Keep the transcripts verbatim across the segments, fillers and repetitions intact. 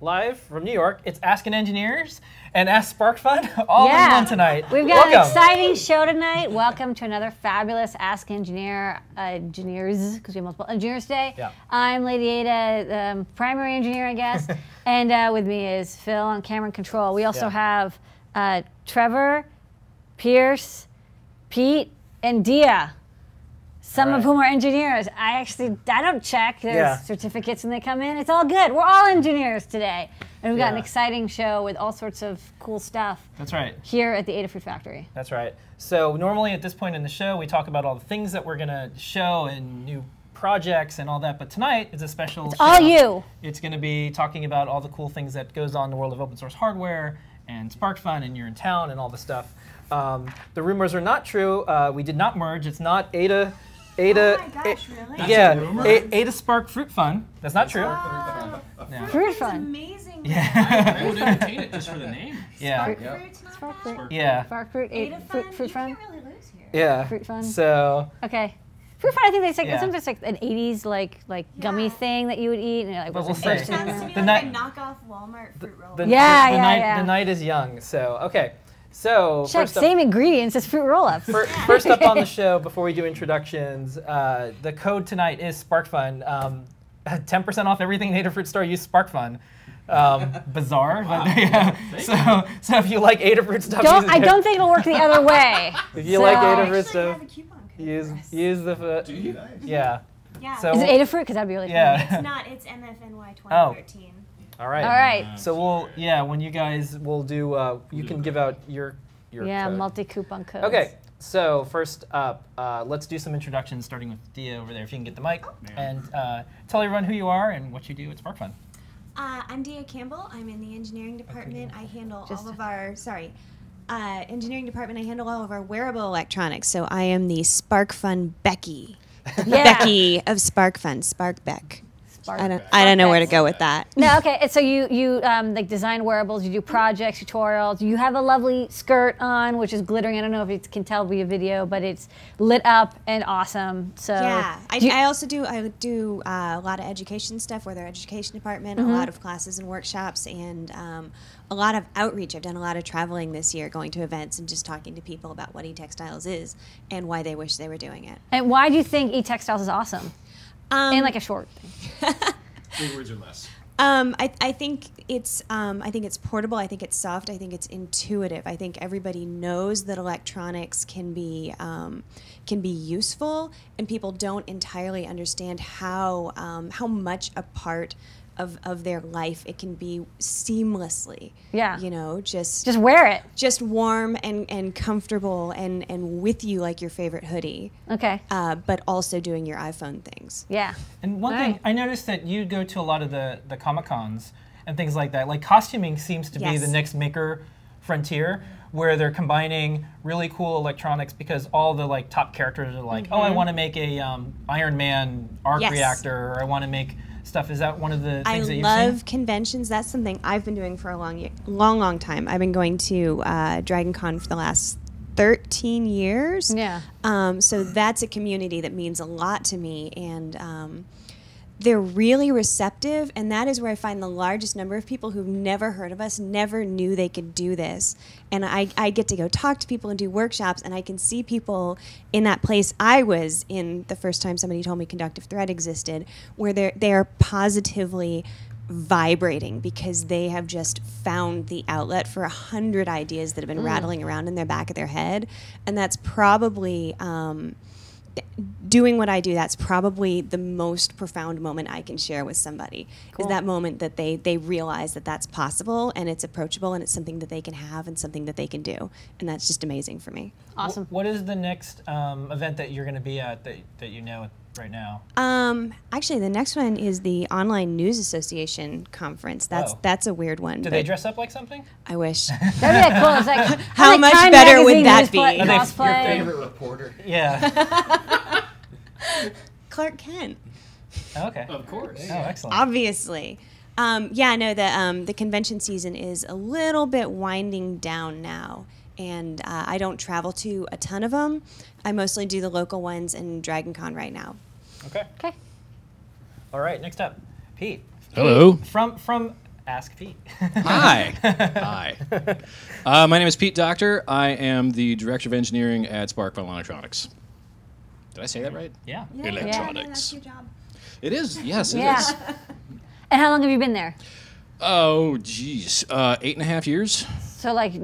live from New York. It's Askin' Engineers and Ask SparkFun all yeah. in one tonight. We've got Welcome. an exciting show tonight. Welcome to another fabulous Ask Engineer uh, engineers, because we have multiple engineers today. Yeah. I'm Lady Ada, um, primary engineer, I guess. And uh, with me is Phil on camera and control. We also yeah. have uh, Trevor, Pierce, Pete, and Dia. Some right. of whom are engineers. I actually, I don't check their yeah. certificates when they come in. It's all good. We're all engineers today. And we've got yeah. an exciting show with all sorts of cool stuff. That's right. Here at the Adafruit Factory. That's right. So normally at this point in the show, we talk about all the things that we're going to show and new projects and all that. But tonight is a special it's show. all you. It's going to be talking about all the cool things that goes on in the world of open source hardware and SparkFun and You're in Town and all the stuff. Um, the rumors are not true. Uh, we did not merge. It's not Ada. Ada, oh my gosh, really? That's yeah, a Ada Spark Fruit Fun. That's not true. Oh, no. Fruit, fruit Fun. Amazing. Yeah. I would entertain it just for the name. Yeah. Spark yeah. Fruit. Spark Fruit. Yeah. Spark Fruit. Ada Fruit. Fruit Fun. You can't really lose here. Yeah. Fruit Fun. So. Okay. Fruit Fun. I think they like yeah. sometimes like an eighties like like yeah. gummy thing that you would eat and you're like. But we'll say. It sounds to me like a knockoff Walmart fruit roll. The, the, yeah, the, yeah, the night, yeah. The night is young. So okay. So, Check, same up, ingredients as fruit roll-ups. First, first up on the show, before we do introductions, uh, the code tonight is SparkFun. Um, ten percent off everything in Adafruit store, use SparkFun. Um, bizarre, wow. but yeah. So, so if you like Adafruit stuff, don't, use I don't think it'll work the other way. If you so. like Adafruit stuff, use use the uh, do you guys? Yeah. yeah. So is it Adafruit? Because that'd be really yeah. funny. It's not. It's M F N Y twenty thirteen. Oh. All right. All right. So we'll, yeah, when you guys will do, uh, you can give out your, your yeah, code. Yeah, multi-coupon codes. OK, so first up, uh, let's do some introductions, starting with Dia over there, if you can get the mic. Oh. And uh, tell everyone who you are and what you do at SparkFun. Uh, I'm Dia Campbell. I'm in the engineering department. Okay. I handle Just all of our, sorry, uh, engineering department. I handle all of our wearable electronics. So I am the SparkFun Becky. Yeah. Becky of SparkFun, SparkBeck. I don't, I don't know where to go with that. No, okay. So you you um, like design wearables. You do projects, tutorials. You have a lovely skirt on, which is glittering. I don't know if you can tell via video, but it's lit up and awesome. So yeah, I, I also do I do uh, a lot of education stuff with our education department. Mm-hmm. A lot of classes and workshops, and um, a lot of outreach. I've done a lot of traveling this year, going to events and just talking to people about what eTextiles is and why they wish they were doing it. And why do you think eTextiles is awesome? Um, and like a short thing. Three words or less. Um, I, I think it's um, I think it's portable. I think it's soft. I think it's intuitive. I think everybody knows that electronics can be um, can be useful, and people don't entirely understand how um, how much a part of of their life it can be seamlessly. Yeah. You know, just just wear it. Just warm and, and comfortable and, and with you like your favorite hoodie. Okay. Uh, but also doing your iPhone things. Yeah. And one All thing, right. I noticed that you go to a lot of the, the Comic Cons and things like that. Like costuming seems to yes. be the next maker frontier, where they're combining really cool electronics, because all the like top characters are like, mm-hmm. oh, I want to make a um, Iron Man arc yes. reactor, or I want to make stuff. Is that one of the things I that you've I love seen? Conventions. That's something I've been doing for a long, long, long time. I've been going to uh, Dragon Con for the last thirteen years. Yeah. Um, so that's a community that means a lot to me, and um, they're really receptive, and that is where I find the largest number of people who've never heard of us, never knew they could do this. And I, I get to go talk to people and do workshops, and I can see people in that place I was in the first time somebody told me conductive thread existed, where they're, they're positively vibrating because they have just found the outlet for a hundred ideas that have been mm. rattling around in their back of their head. And that's probably... Um, doing what I do, that's probably the most profound moment I can share with somebody. Cool. Is that moment that they, they realize that that's possible, and it's approachable, and it's something that they can have and something that they can do. And that's just amazing for me. Awesome. What is the next um, event that you're going to be at that, that you know right now? Um, actually, the next one is the Online News Association conference. That's oh. that's a weird one. Do they dress up like something? I wish. That'd be like cool. It's like, how like much Time better would that be? Are they your favorite reporter? Yeah. Clark Kent. Oh, okay. Of course. Oh, excellent. Obviously. Um, yeah. No. The um, the convention season is a little bit winding down now. And uh, I don't travel to a ton of them. I mostly do the local ones and Dragon Con right now. Okay. Okay. All right. Next up, Pete. Hello. Pete, from from Ask Pete. Hi. Hi. Uh, my name is Pete Docter. I am the Director of Engineering at SparkFun Electronics. Did I say that right? Yeah. yeah Electronics. Yeah, that's your job. It is. Yes, it yeah. is. And how long have you been there? Oh, geez. Uh, eight and a half years. So, like,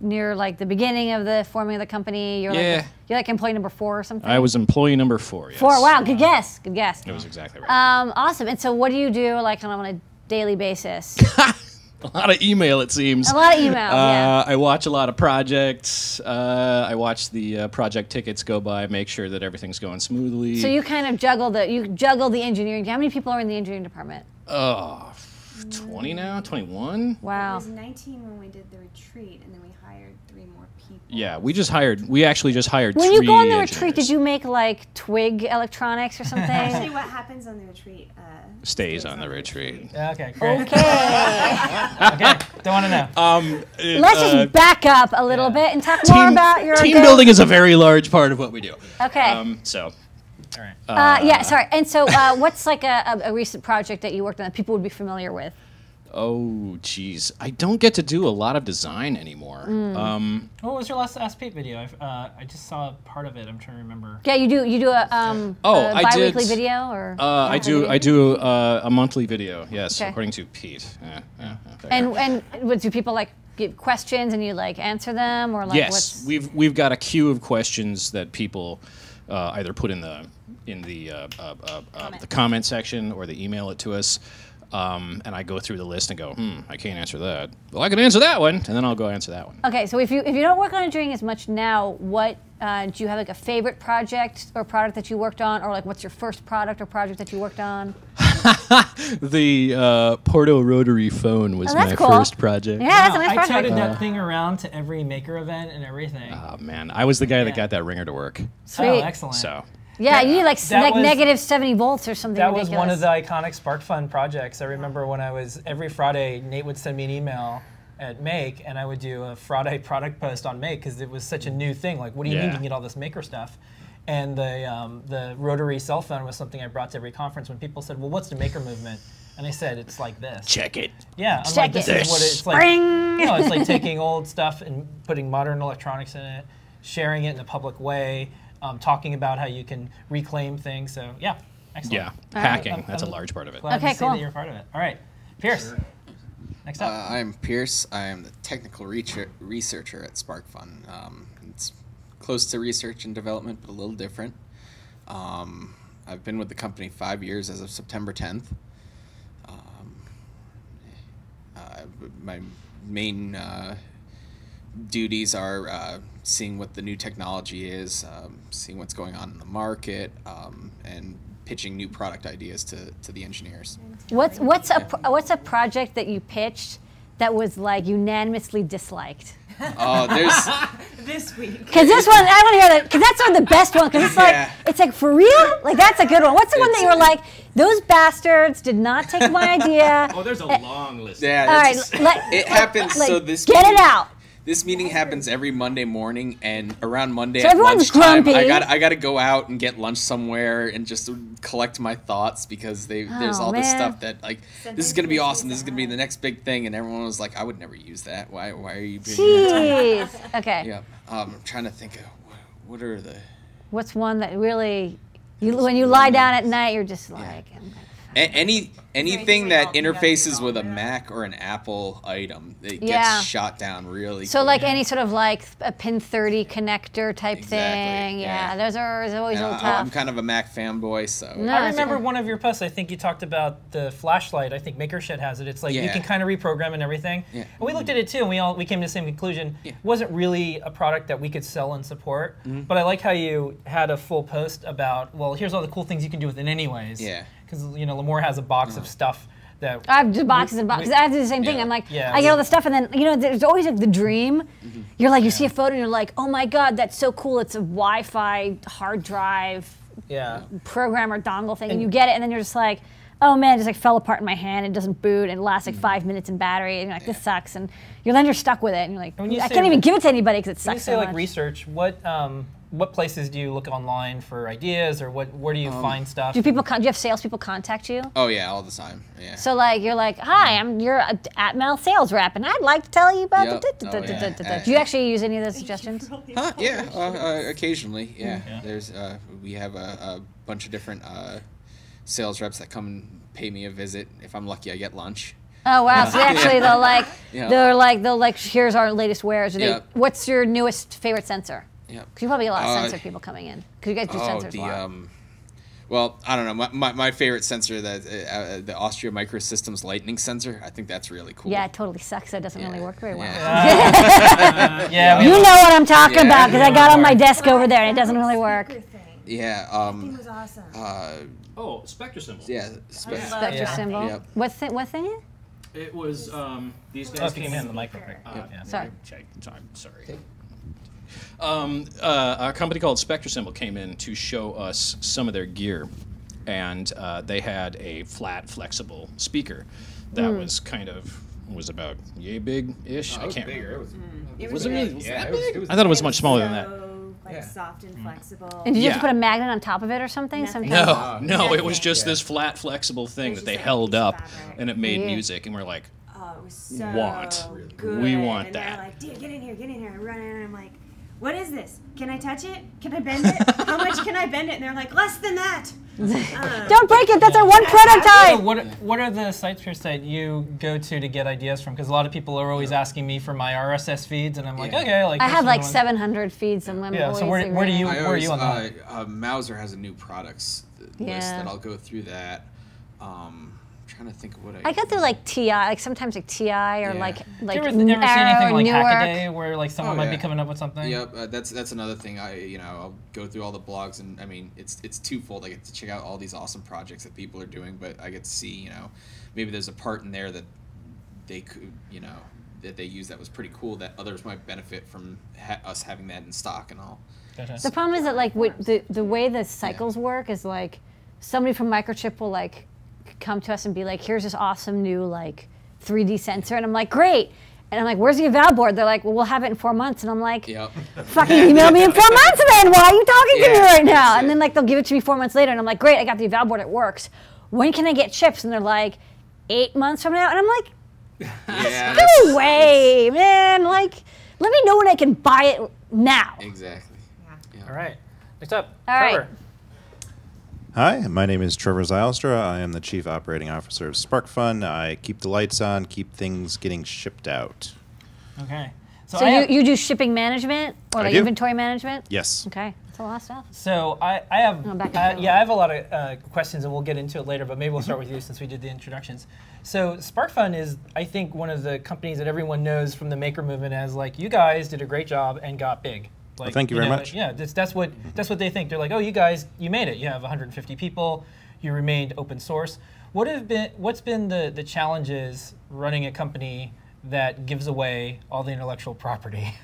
near, like, the beginning of the forming of the company, you're, yeah. like, you're like employee number four or something? I was employee number four, yes. Four, wow, good uh, guess, good guess. It was exactly right. Um, awesome, and so what do you do, like, on a daily basis? A lot of email, it seems. A lot of email, uh, yeah. I watch a lot of projects. Uh, I watch the uh, project tickets go by, make sure that everything's going smoothly. So you kind of juggle the, you juggle the engineering. How many people are in the engineering department? Oh, twenty now, twenty-one. Wow. It was nineteen when we did the retreat, and then we hired three more people. Yeah, we just hired. We actually just hired. When three you go on the engineers. retreat, did you make like twig electronics or something? Actually, what happens on the retreat uh, stays, stays on, on the retreat. retreat. Okay, great. Okay. Okay. Don't want to know. Um, it, Let's uh, just back up a little yeah. bit and talk team, more about your team building. Is a very large part of what we do. Okay. Um, so. All right. uh, uh, yeah, sorry. And so uh, what's like a, a, a recent project that you worked on that people would be familiar with? Oh, geez. I don't get to do a lot of design anymore. Mm. Um, what was your last Ask Pete video? Uh, I just saw part of it. I'm trying to remember. Yeah, you do. You do a, um, oh, a bi-weekly video, or uh, I do. I do uh, a monthly video. Yes, okay. According to Pete. Yeah, yeah, yeah, and and would do people like give questions and you like answer them, or like yes, what's... we've we've got a queue of questions that people uh, either put in the in the uh, uh, uh, comment. the comment section or they email it to us. Um, and I go through the list and go, hmm, I can't answer that. Well, I can answer that one, and then I'll go answer that one. Okay, so if you if you don't work on engineering as much now, what uh, do you have like a favorite project or product that you worked on, or like what's your first product or project that you worked on? the uh, Porto rotary phone was oh, my cool. first project. Yeah, that's a nice project. I toted that uh, thing around to every Maker event and everything. Oh man, I was the guy yeah. that got that ringer to work. Sweet, oh, excellent. So. Yeah, yeah, you need like was, negative seventy volts or something that ridiculous. That was one of the iconic SparkFun projects. I remember when I was, every Friday, Nate would send me an email at Make, and I would do a Friday product post on Make, because it was such a new thing. Like, what do you yeah. mean you can get all this Maker stuff? And the, um, the rotary cell phone was something I brought to every conference when people said, well, what's the Maker movement? And I said, it's like this. Check it. Yeah, I'm Check like, this it. is what it, it's like. Spring. You know, it's like taking old stuff and putting modern electronics in it, sharing it in a public way. Um, talking about how you can reclaim things, so yeah, excellent. Yeah, All hacking, right. that's I'm a large part of it. Glad okay, to cool. see that you're part of it. All right, Pierce, sure. next up. Uh, I'm Pierce, I am the technical re researcher at SparkFun. Um, it's close to research and development, but a little different. Um, I've been with the company five years as of September tenth. Um, uh, my main uh, duties are uh, seeing what the new technology is, um, seeing what's going on in the market, um, and pitching new product ideas to, to the engineers. What's what's yeah. a what's a project that you pitched that was like unanimously disliked? Oh, there's this week. Cause this one, I want to hear that. Cause that's one of the best one. Cause it's like yeah. it's like for real. Like that's a good one. What's the it's, one that you were like, those bastards did not take my idea? Oh, there's a long list. Yeah. All right, just, let, it happens. Like, so this get week, it out. This meeting happens every Monday morning, and around Monday so at lunchtime, grumpy. I got I got to go out and get lunch somewhere and just collect my thoughts, because they, oh, there's all man. this stuff that like Send this is gonna be awesome, this is gonna be the next big thing, and everyone was like, I would never use that. Why why are you? Being Jeez. Okay. Yeah. Um, I'm trying to think of what are the. What's one that really, you, when you lie down at night, you're just like. Yeah. Any anything that interfaces with a Mac or an Apple item, it gets yeah. shot down really. So quick. Like any sort of like a pin thirty connector type exactly. thing, yeah. yeah. Those are always uh, old tough. I'm kind of a Mac fanboy, so. No, I remember one of your posts. I think you talked about the flashlight. I think Maker Shed has it. It's like yeah. you can kind of reprogram and everything. Yeah. And we looked at it too, and we all we came to the same conclusion. Yeah. It wasn't really a product that we could sell and support. Mm-hmm. But I like how you had a full post about, well, here's all the cool things you can do with it, anyways. Yeah. Because, you know, Lamar has a box mm. of stuff that... I have just boxes we, and boxes. We, I do the same yeah. thing. I'm like, yeah, I get all the stuff, and then, you know, there's always like the dream. Mm-hmm. You're like, you yeah. see a photo, and you're like, oh, my God, that's so cool. It's a Wi-Fi hard drive yeah. program or dongle thing, and, and you get it, and then you're just like, oh, man, it just like fell apart in my hand. It doesn't boot. It lasts like mm-hmm. five minutes in battery, and you're like, this yeah. sucks. And you're, then you're stuck with it, and you're like, I can't even give it to anybody because it sucks so much. When you say, like, research, what... Um, what places do you look online for ideas, or what where do you um, find stuff? Do people con do you have salespeople contact you? Oh yeah, all the time. Yeah. So like you're like, hi, I'm your Atmel sales rep, and I'd like to tell you about. Yep. da, da, da, oh, da, da, da, da. Do you actually use any of those suggestions? Huh? Yeah, uh, uh, occasionally. Yeah. yeah. There's uh, we have a, a bunch of different uh, sales reps that come and pay me a visit. If I'm lucky, I get lunch. Oh wow! So they actually, they'll like, yeah. they're like, they'll like, here's our latest wares. They, yep. What's your newest favorite sensor? Yeah. Because you probably get a lot of uh, sensor people coming in. Because you guys do oh, sensors the, a lot. Um, well, I don't know. My my, my favorite sensor, that uh, the Austria Microsystems Lightning sensor. I think that's really cool. Yeah, it totally sucks. That doesn't yeah. really work very well. Yeah. uh, yeah you know what I'm talking yeah, about because I got on my desk over there and it doesn't really work. Yeah. Um, that thing was awesome. Uh, oh, Spectra Symbol. Yeah. Spe Spectra yeah. Symbol. Yep. What thing? What thing? It was um, these guys oh, came in the micro. Uh, yeah. Sorry. I'm sorry. Um, uh, a company called Spectra Symbol came in to show us some of their gear, and uh, they had a flat, flexible speaker that mm. was kind of was about yay big-ish. Oh, I can't bigger. remember. It was, mm. it was, was it really was yeah, that big? It was, I thought it was much smaller so, than that. Like yeah. soft and mm. flexible. And did you yeah. have to put a magnet on top of it or something? Something? No, no. It was just yeah. this flat, flexible thing that they held up, fabric. and it made yeah. music. And we're like, oh, it was so want, good. we want and that. They're like, dude, get in here, get in here. I'm running, and I'm like, what is this? Can I touch it? Can I bend it? How much can I bend it? And they're like, less than that. Uh, Don't break it. That's yeah. our one prototype. So what, what are the sites, Pierce, that you go to to get ideas from? Because a lot of people are always asking me for my R S S feeds, and I'm like, yeah. okay. Like I have like seven hundred feeds, and I'm yeah. always so where, where do you? Where always, are you on uh, that? Uh, Mouser has a new products yeah. list that I'll go through. That. Um, Trying to think of what I. I got through like T I, like sometimes like T I or yeah. like like Arrow, Newer. Never seen anything like Hackaday where like someone oh, yeah. might be coming up with something. Yep, uh, that's that's another thing. I you know I'll go through all the blogs, and I mean it's it's twofold. I get to check out all these awesome projects that people are doing, but I get to see you know maybe there's a part in there that they could you know that they use that was pretty cool that others might benefit from ha us having that in stock and all. Gotcha. So the problem is that like what, the the way the cycles yeah. work is like somebody from Microchip will like. come to us and be like, here's this awesome new like three D sensor, and I'm like, great, and I'm like, where's the eval board? They're like, well, we'll have it in four months, and I'm like, yep. fucking email me in four months, then why are you talking yeah, to me right now? And it. then like they'll give it to me four months later, and I'm like, great, I got the eval board, it works. When can I get chips? And they're like, eight months from now, and I'm like, yeah, go away, man. Like, let me know when I can buy it now. Exactly. Yeah. Yeah. All right. Next up, All Trevor. Right. Hi, my name is Trevor Zylstra. I am the Chief Operating Officer of SparkFun. I keep the lights on, keep things getting shipped out. Okay. So, so you, you do shipping management or like inventory management? Yes. Okay. That's a lot of stuff. So I, I have, uh, yeah, I have a lot of uh, questions, and we'll get into it later, but maybe we'll start with you since we did the introductions. So SparkFun is, I think, one of the companies that everyone knows from the maker movement as like, you guys did a great job and got big. Like, well, thank you, you very know, much. Yeah, that's, that's what that's what they think. They're like, oh, you guys, you made it. You have one hundred fifty people. You remained open source. What have been what's been the the challenges running a company that gives away all the intellectual property?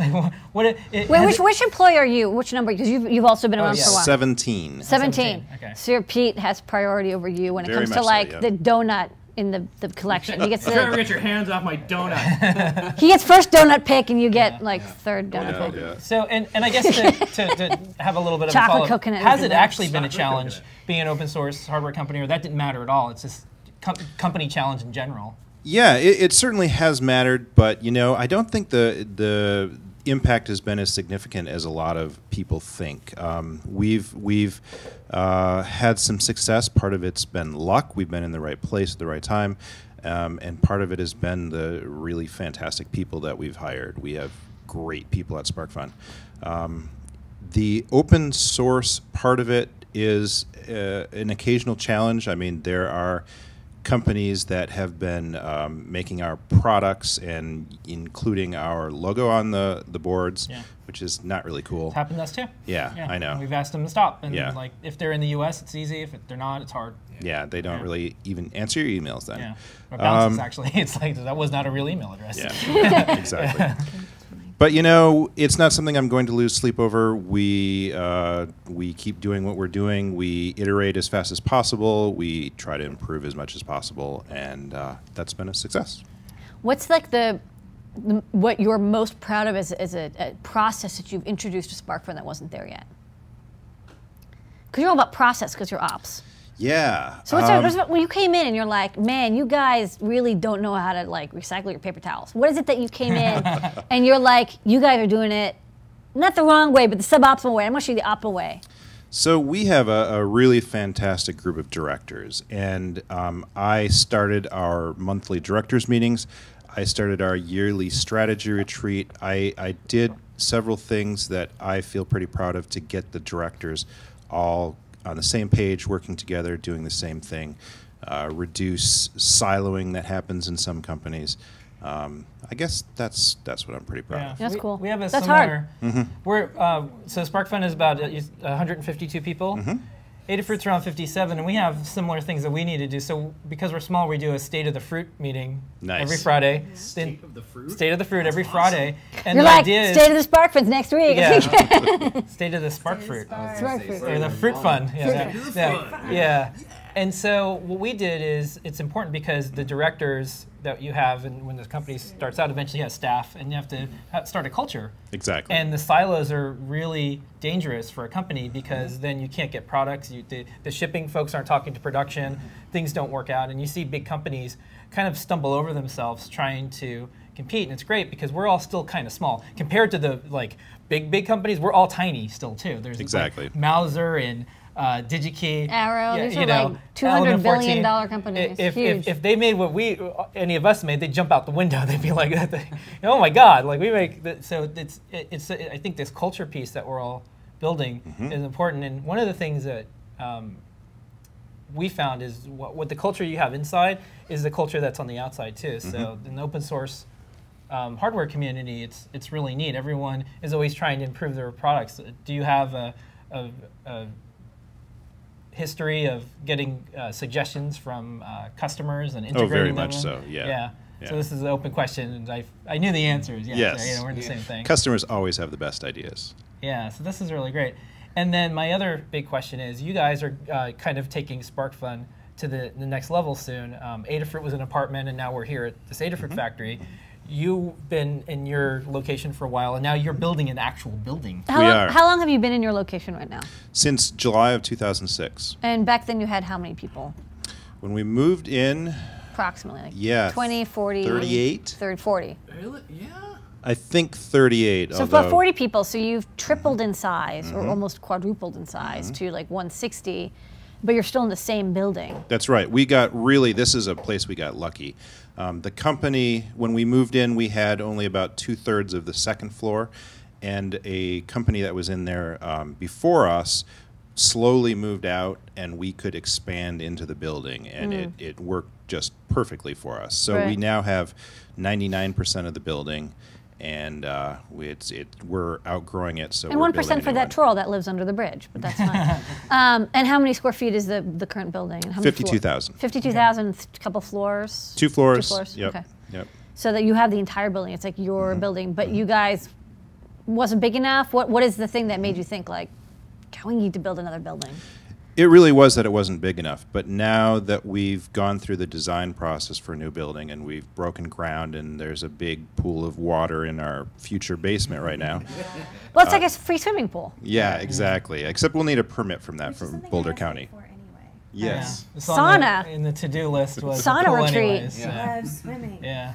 Like, what it, it, Wait, which it, which employee are you? Which number? Because you've you've also been around oh, yeah. for a while. Seventeen. Seventeen. Okay. Sir Pete has priority over you when very it comes to like so, yeah. the donut. In the, the collection, he gets. I'm trying to get your hands off my donut. He gets first donut pick, and you get yeah, like yeah. third donut yeah, pick. Yeah. So, and and I guess to, to, to have a little bit of Chocolate a follow-up, has it actually been a challenge coconut. being an open source hardware company, or that didn't matter at all? It's just com company challenge in general. Yeah, it, it certainly has mattered, but you know, I don't think the the impact has been as significant as a lot of people think. Um, we've we've. Uh, had some success. Part of it's been luck. We've been in the right place at the right time. Um, and part of it has been the really fantastic people that we've hired. We have great people at SparkFun. Um, the open source part of it is uh, an occasional challenge. I mean, there are companies that have been um, making our products and including our logo on the, the boards, yeah. which is not really cool. It's happened to us too. Yeah, yeah. I know. And we've asked them to stop. And yeah. like, if they're in the U S, it's easy. If they're not, it's hard. Yeah, they don't yeah. really even answer your emails then. Yeah, or bounces um, actually. It's like, that was not a real email address. Yeah, exactly. But you know, it's not something I'm going to lose sleep over. We uh, we keep doing what we're doing. We iterate as fast as possible. We try to improve as much as possible, and uh, that's been a success. What's like the the, what you're most proud of as, as a, a process that you've introduced to SparkFun that wasn't there yet? Because you're all about process, because you're ops. Yeah. So what's um, that, when you came in and you're like, man, you guys really don't know how to like recycle your paper towels. What is it that you came in and you're like, you guys are doing it not the wrong way, but the suboptimal way. I'm going to show you the optimal way. So we have a, a really fantastic group of directors, and um, I started our monthly directors meetings. I started our yearly strategy retreat. I, I did several things that I feel pretty proud of to get the directors all on the same page, working together, doing the same thing, uh, reduce siloing that happens in some companies. Um, I guess that's that's what I'm pretty proud yeah. of. That's we, cool. We have a that's similar. Hard. Mm-hmm. We're uh, so SparkFun is about one hundred fifty-two people. Mm-hmm. Adafruit's around fifty-seven, and we have similar things that we need to do. So because we're small, we do a State of the Fruit meeting nice. every Friday. State of the Fruit? State of the Fruit that's every awesome. Friday. And You're the like, idea is, State of the SparkFun's next week. Yeah. State of the SparkFruit. Spark or the Fruit Fun. Yeah. Yeah. Yeah. yeah. And so what we did is, it's important because the directors that you have, and when the company starts out, eventually has staff, and you have to start a culture. Exactly. And the silos are really dangerous for a company because mm-hmm. then you can't get products. You, the, the shipping folks aren't talking to production. Mm-hmm. Things don't work out, and you see big companies kind of stumble over themselves trying to compete, and it's great because we're all still kind of small compared to the like big big companies. We're all tiny still too. There's exactly like Mouser and. Uh, DigiKey, Arrow, yeah, these you are know, like two hundred billion dollar companies. If, Huge. If, if they made what we, any of us made, they'd jump out the window. They'd be like, "Oh my God!" Like we make. The, so it's it's. I think this culture piece that we're all building mm-hmm. is important. And one of the things that um, we found is what, what the culture you have inside is the culture that's on the outside too. So mm-hmm. in the open source um, hardware community, it's it's really neat. Everyone is always trying to improve their products. Do you have a, a, a history of getting uh, suggestions from uh, customers and integrating them? Oh, very much so, yeah. yeah. Yeah. So this is an open question, and I, I knew the answers. Yeah, yes. So, you know, we're in the yeah. same thing. Customers always have the best ideas. Yeah, so this is really great. And then my other big question is, you guys are uh, kind of taking SparkFun to the, the next level soon. Um, Adafruit was an apartment, and now we're here at this Adafruit mm-hmm. factory. You've been in your location for a while, and now you're building an actual building. How, we long, are. how long have you been in your location right now? Since July of two thousand six. And back then you had how many people? When we moved in... Approximately. Like yeah. twenty, forty... thirty-eight? thirty, forty. Really? Yeah. I think thirty-eight. So about forty people, so you've tripled in size, mm-hmm. or almost quadrupled in size, mm-hmm. to like one sixty. But you're still in the same building. That's right. We got really, this is a place we got lucky. Um, the company, when we moved in, we had only about two-thirds of the second floor. And a company that was in there um, before us slowly moved out, and we could expand into the building. And mm. it, it worked just perfectly for us. So right. we now have ninety-nine percent of the building. And uh, we, it's, it, we're outgrowing it. So and one percent for that troll that lives under the bridge, but that's fine. um, and how many square feet is the the current building? And how Fifty-two thousand. Fifty-two thousand, yeah. a couple floors. Two floors. Two floors. Yep. Okay. Yep. So that you have the entire building. It's like your mm-hmm. building, but mm-hmm. you guys wasn't big enough. What what is the thing that made you think like, God, we need to build another building? It really was that it wasn't big enough, but now that we've gone through the design process for a new building and we've broken ground and there's a big pool of water in our future basement right now. Well, it's uh, like a free swimming pool. Yeah, exactly. Except we'll need a permit from that Which from Boulder County. Anyway. Yes. Yeah. Sauna. The, in the to-do list was sauna retreat. Yeah. I love swimming. Yeah.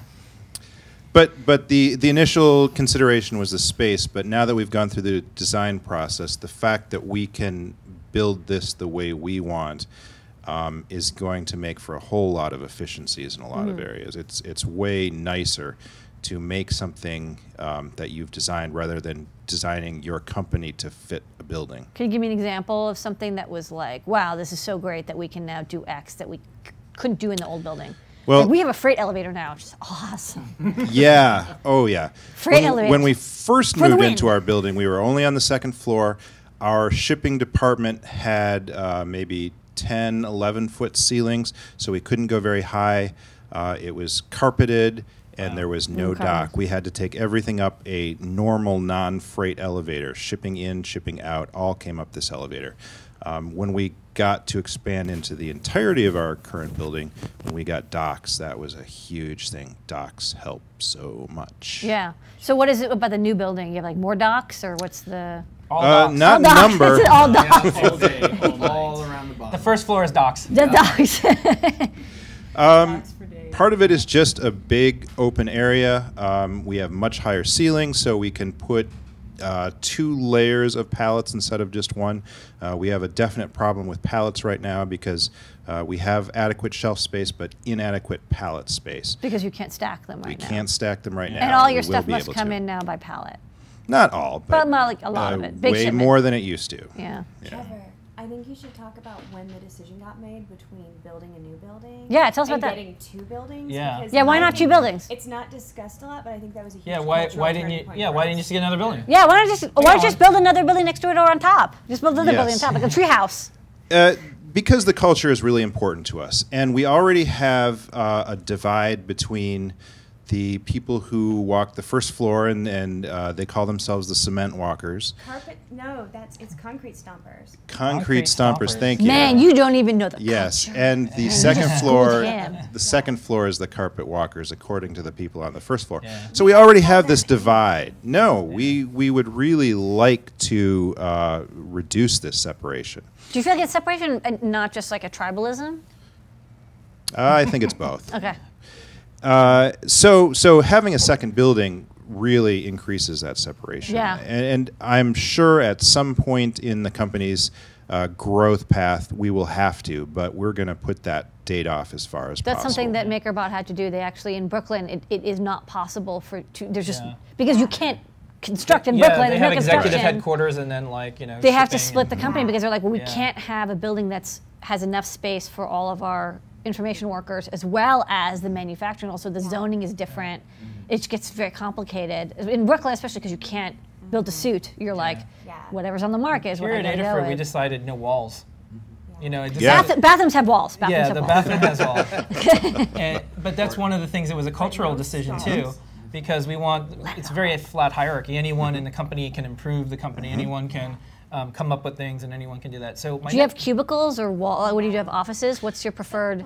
But but the, the initial consideration was the space, but now that we've gone through the design process, the fact that we can build this the way we want um, is going to make for a whole lot of efficiencies in a lot mm. of areas. It's it's way nicer to make something um, that you've designed rather than designing your company to fit a building. Can you give me an example of something that was like, wow, this is so great that we can now do X that we couldn't do in the old building? Well, like we have a freight elevator now, which is awesome. Yeah, oh yeah. Freight elevator. When we first moved into our building, we were only on the second floor. Our shipping department had uh, maybe ten, eleven foot ceilings, so we couldn't go very high. Uh, it was carpeted, and wow. there was no okay. dock. We had to take everything up a normal non-freight elevator. Shipping in, shipping out, all came up this elevator. Um, when we got to expand into the entirety of our current building, when we got docs, that was a huge thing. Docs help so much. Yeah. So what is it about the new building? You have like more docs, or what's the? All uh, docs. Not all docs. Number. That's all docs. Yeah, all day, all, all around the bottom. The first floor is docs. The docs. um, Part of it is just a big open area. Um, we have much higher ceilings, so we can put uh, two layers of pallets instead of just one. Uh, we have a definite problem with pallets right now because uh, we have adequate shelf space but inadequate pallet space. Because you can't stack them right now. We can't stack them right now. And all your stuff must come in now by pallet. Not all, but, but a lot uh, of it. Big way shipment. More than it used to. Yeah. yeah. Trevor, I think you should talk about when the decision got made between building a new building. Yeah, tell us and about that. Getting two buildings. Yeah. Yeah. Why not two buildings? It's not discussed a lot, but I think that was a huge. Yeah. Why? Why didn't you? Yeah. Why didn't you just get another building? Yeah. Why not just? Why don't you just build another building next to it or on top? Just build another yes. building on top, like a treehouse. Uh, because the culture is really important to us, and we already have uh, a divide between the people who walk the first floor, and, and uh, they call themselves the cement walkers. Carpet? No, that's it's concrete stompers. Concrete, concrete stompers, stompers, thank you. Man, you don't even know the Yes, culture. And the second floor, yeah. the second floor is the carpet walkers, according to the people on the first floor. Yeah. So we already have this divide. No, we, we would really like to uh, reduce this separation. Do you feel like it's separation and not just like a tribalism? Uh, I think it's both. Okay. Uh, so, so having a second building really increases that separation. Yeah. And, and I'm sure at some point in the company's uh, growth path, we will have to, but we're going to put that date off as far as That's possible. That's something that MakerBot had to do. They actually, in Brooklyn, it, it is not possible for, to, there's just, yeah. because you can't construct in yeah, Brooklyn. They have no executive headquarters and then like, you know. They have to split the company because they're like, well, we yeah. can't have a building that's has enough space for all of our information workers as well as the manufacturing. Also, the zoning is different. Mm-hmm. It gets very complicated in Brooklyn, especially because you can't mm-hmm. build a suit. You're yeah. like, yeah. whatever's on the market is what I'm gonna go with. Here at Adafruit, we decided no walls. Yeah. You know, it yeah. Bath bathrooms have walls. Bathrooms yeah, have the walls. Bathroom has walls. And, but that's one of the things that was a cultural decision too, because we want it's very a flat hierarchy. Anyone mm-hmm. in the company can improve the company. Mm-hmm. Anyone can. Um, come up with things, and anyone can do that. So, my do you have cubicles or wall? What do you have offices? What's your preferred?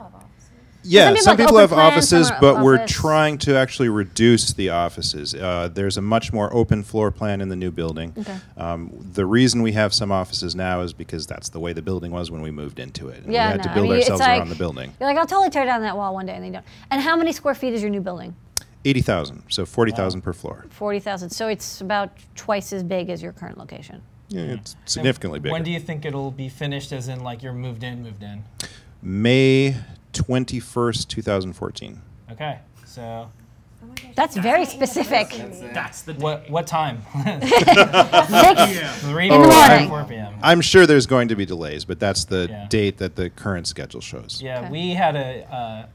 Yeah, some people have offices, but we're trying to actually reduce the offices. Uh, there's a much more open floor plan in the new building. Okay. Um, the reason we have some offices now is because that's the way the building was when we moved into it. And yeah, we had no, to build I mean, ourselves like, around the building. You're like, I'll totally tear down that wall one day, and they don't. And how many square feet is your new building? Eighty thousand, so forty thousand wow. per floor. Forty thousand, so it's about twice as big as your current location. Yeah, it's significantly bigger. When do you think it'll be finished, as in like you're moved in, moved in? May twenty-first, two thousand fourteen. Okay, so. Oh my gosh, that's very specific. That's, that's the day. What, what time? six, three, four p m I'm sure there's going to be delays, but that's the yeah. date that the current schedule shows. Yeah, okay. We had a... Uh,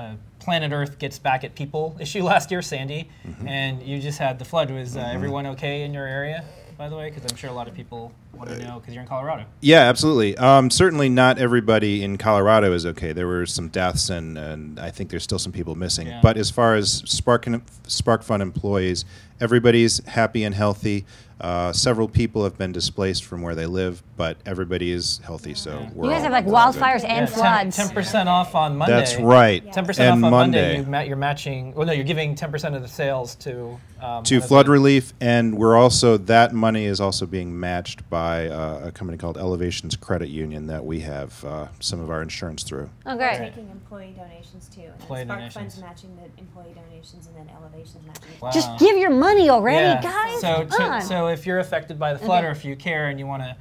Uh, Planet Earth Gets Back at People issue last year, Sandy, mm-hmm. and you just had the flood. Was uh, mm-hmm. everyone okay in your area, by the way? Because I'm sure a lot of people want to know because you're in Colorado. Yeah, absolutely. Um, certainly not everybody in Colorado is okay. There were some deaths, and, and I think there's still some people missing. Yeah. But as far as Spark and, SparkFun employees, everybody's happy and healthy. Uh, several people have been displaced from where they live, but everybody is healthy, so yeah. we're You guys have like wildfires and yeah, floods. ten percent off on Monday. That's right. ten percent yeah. off on Monday. Monday you ma you're matching, well, no, you're giving ten percent of the sales to... Um, to flood the, relief, and we're also, that money is also being matched by uh, a company called Elevations Credit Union that we have uh, some of our insurance through. Oh, great. We're taking employee donations, too. And employee donations. Spark Fund's matching the employee donations, and then Elevation's matching. Wow. Just give your money already, yeah. guys. So, to, so if you're affected by the flood, okay. or if you care and you want to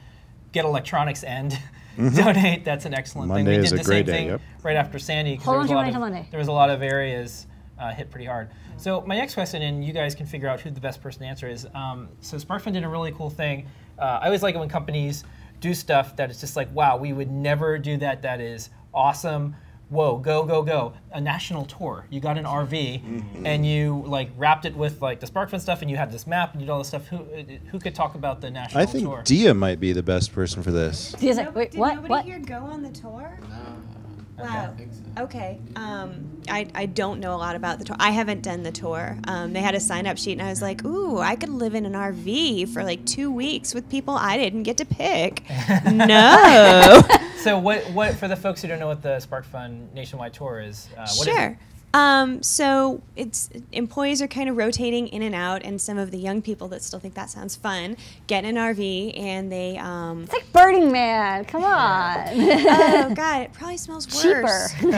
get electronics end, mm-hmm. donate. That's an excellent Monday thing. We did is the a same great thing day, yep. right after Sandy. Hold on to your money till Monday. There was a lot of areas uh, hit pretty hard. Mm-hmm. So my next question, and you guys can figure out who the best person to answer is. Um, so SparkFun did a really cool thing. Uh, I always like it when companies do stuff that it's just like, wow, we would never do that. That is awesome. Whoa, go, go, go. A national tour. You got an R V, mm-hmm. and you like wrapped it with like the SparkFun stuff, and you had this map, and you did all this stuff. Who who could talk about the national tour? I think tour? Dia might be the best person for this. Dia's like, wait, did what? Did nobody what? Here go on the tour? No. Wow. Okay. So. Okay. Um, I, I don't know a lot about the tour. I haven't done the tour. Um, they had a sign-up sheet, and I was like, ooh, I could live in an R V for like two weeks with people I didn't get to pick. No. So what, what, for the folks who don't know what the SparkFun nationwide tour is, uh, what sure. is it? Um, so it's employees are kind of rotating in and out, and some of the young people that still think that sounds fun get in an R V and they. Um, it's like Burning Man. Come on. Oh God, it probably smells worse. Cheaper. um,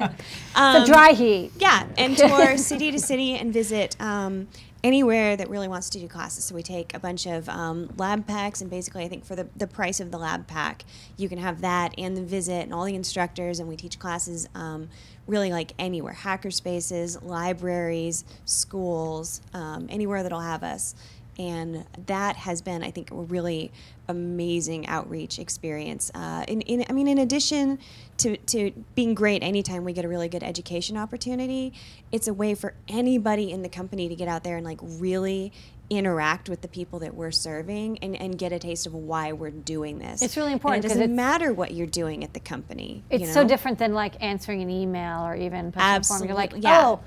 it's a dry heat. Yeah, and tour city to city and visit. Um, Anywhere that really wants to do classes. So we take a bunch of um, lab packs, and basically I think for the, the price of the lab pack, you can have that and the visit and all the instructors, and we teach classes um, really like anywhere. Hacker spaces, libraries, schools, um, anywhere that'll have us. And that has been, I think, a really amazing outreach experience. Uh, in, in, I mean, in addition to, to being great anytime we get a really good education opportunity, it's a way for anybody in the company to get out there and like really interact with the people that we're serving and, and get a taste of why we're doing this. It's really important. And it doesn't matter what you're doing at the company. It's you know? So different than like answering an email or even posting a form. You're like, yeah. oh.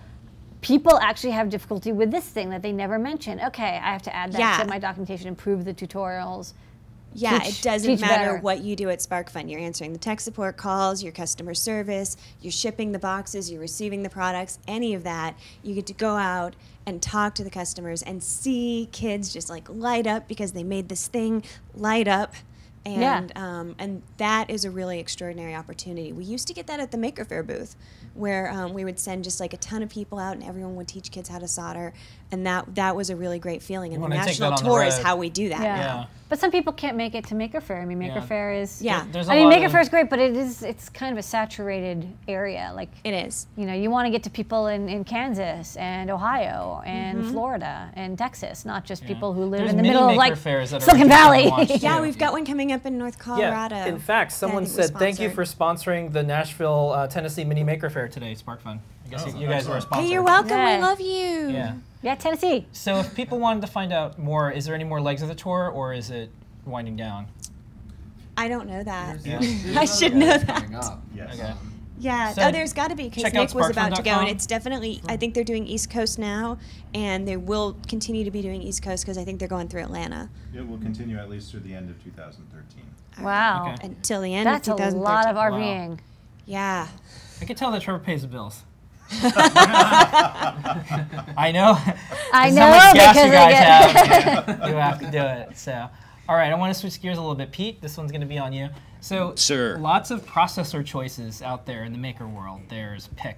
People actually have difficulty with this thing that they never mention. Okay, I have to add that yeah. to my documentation, improve the tutorials. Yeah, teach, it doesn't matter better. What you do at SparkFun. You're answering the tech support calls, your customer service, you're shipping the boxes, you're receiving the products, any of that. You get to go out and talk to the customers and see kids just like light up because they made this thing light up. And, yeah. um, and that is a really extraordinary opportunity. We used to get that at the Maker Faire booth, where um, we would send just like a ton of people out, and everyone would teach kids how to solder, and that that was a really great feeling. And the national tour is how we do that. Yeah. yeah. But some people can't make it to Maker Faire. I mean, Maker yeah. Faire is yeah. There, I mean, Maker Faire is great, but it is it's kind of a saturated area. Like it is. You know, you want to get to people in, in Kansas and Ohio and mm-hmm. Florida and Texas, not just yeah. people who live There's in the middle of like Silicon Valley. yeah, we've got one coming up in North Colorado. Yeah. In fact, someone said thank you for sponsoring the Nashville, uh, Tennessee mini Maker Faire today. SparkFun. I guess oh, you, you guys were a sponsor. Hey, you're welcome. Yeah. We love you. Yeah. Yeah, Tennessee. So if people wanted to find out more, is there any more legs of the tour, or is it winding down? I don't know that. Yeah. I should know that. Up. Yes. Okay. Yeah, so oh, there's got to be, because Nick was about to go, and it's definitely, I think they're doing East Coast now, and they will continue to be doing East Coast, because I think they're going through Atlanta. It will continue at least through the end of two thousand thirteen. Wow. Okay. Until the end That's of twenty thirteen. That's a lot of RVing. Wow. Yeah. I can tell that Trevor pays the bills. I know. I know how much gas you guys have. You have to do it. So, all right, I want to switch gears a little bit, Pete. This one's going to be on you. So, sure. Lots of processor choices out there in the maker world. There's P I C,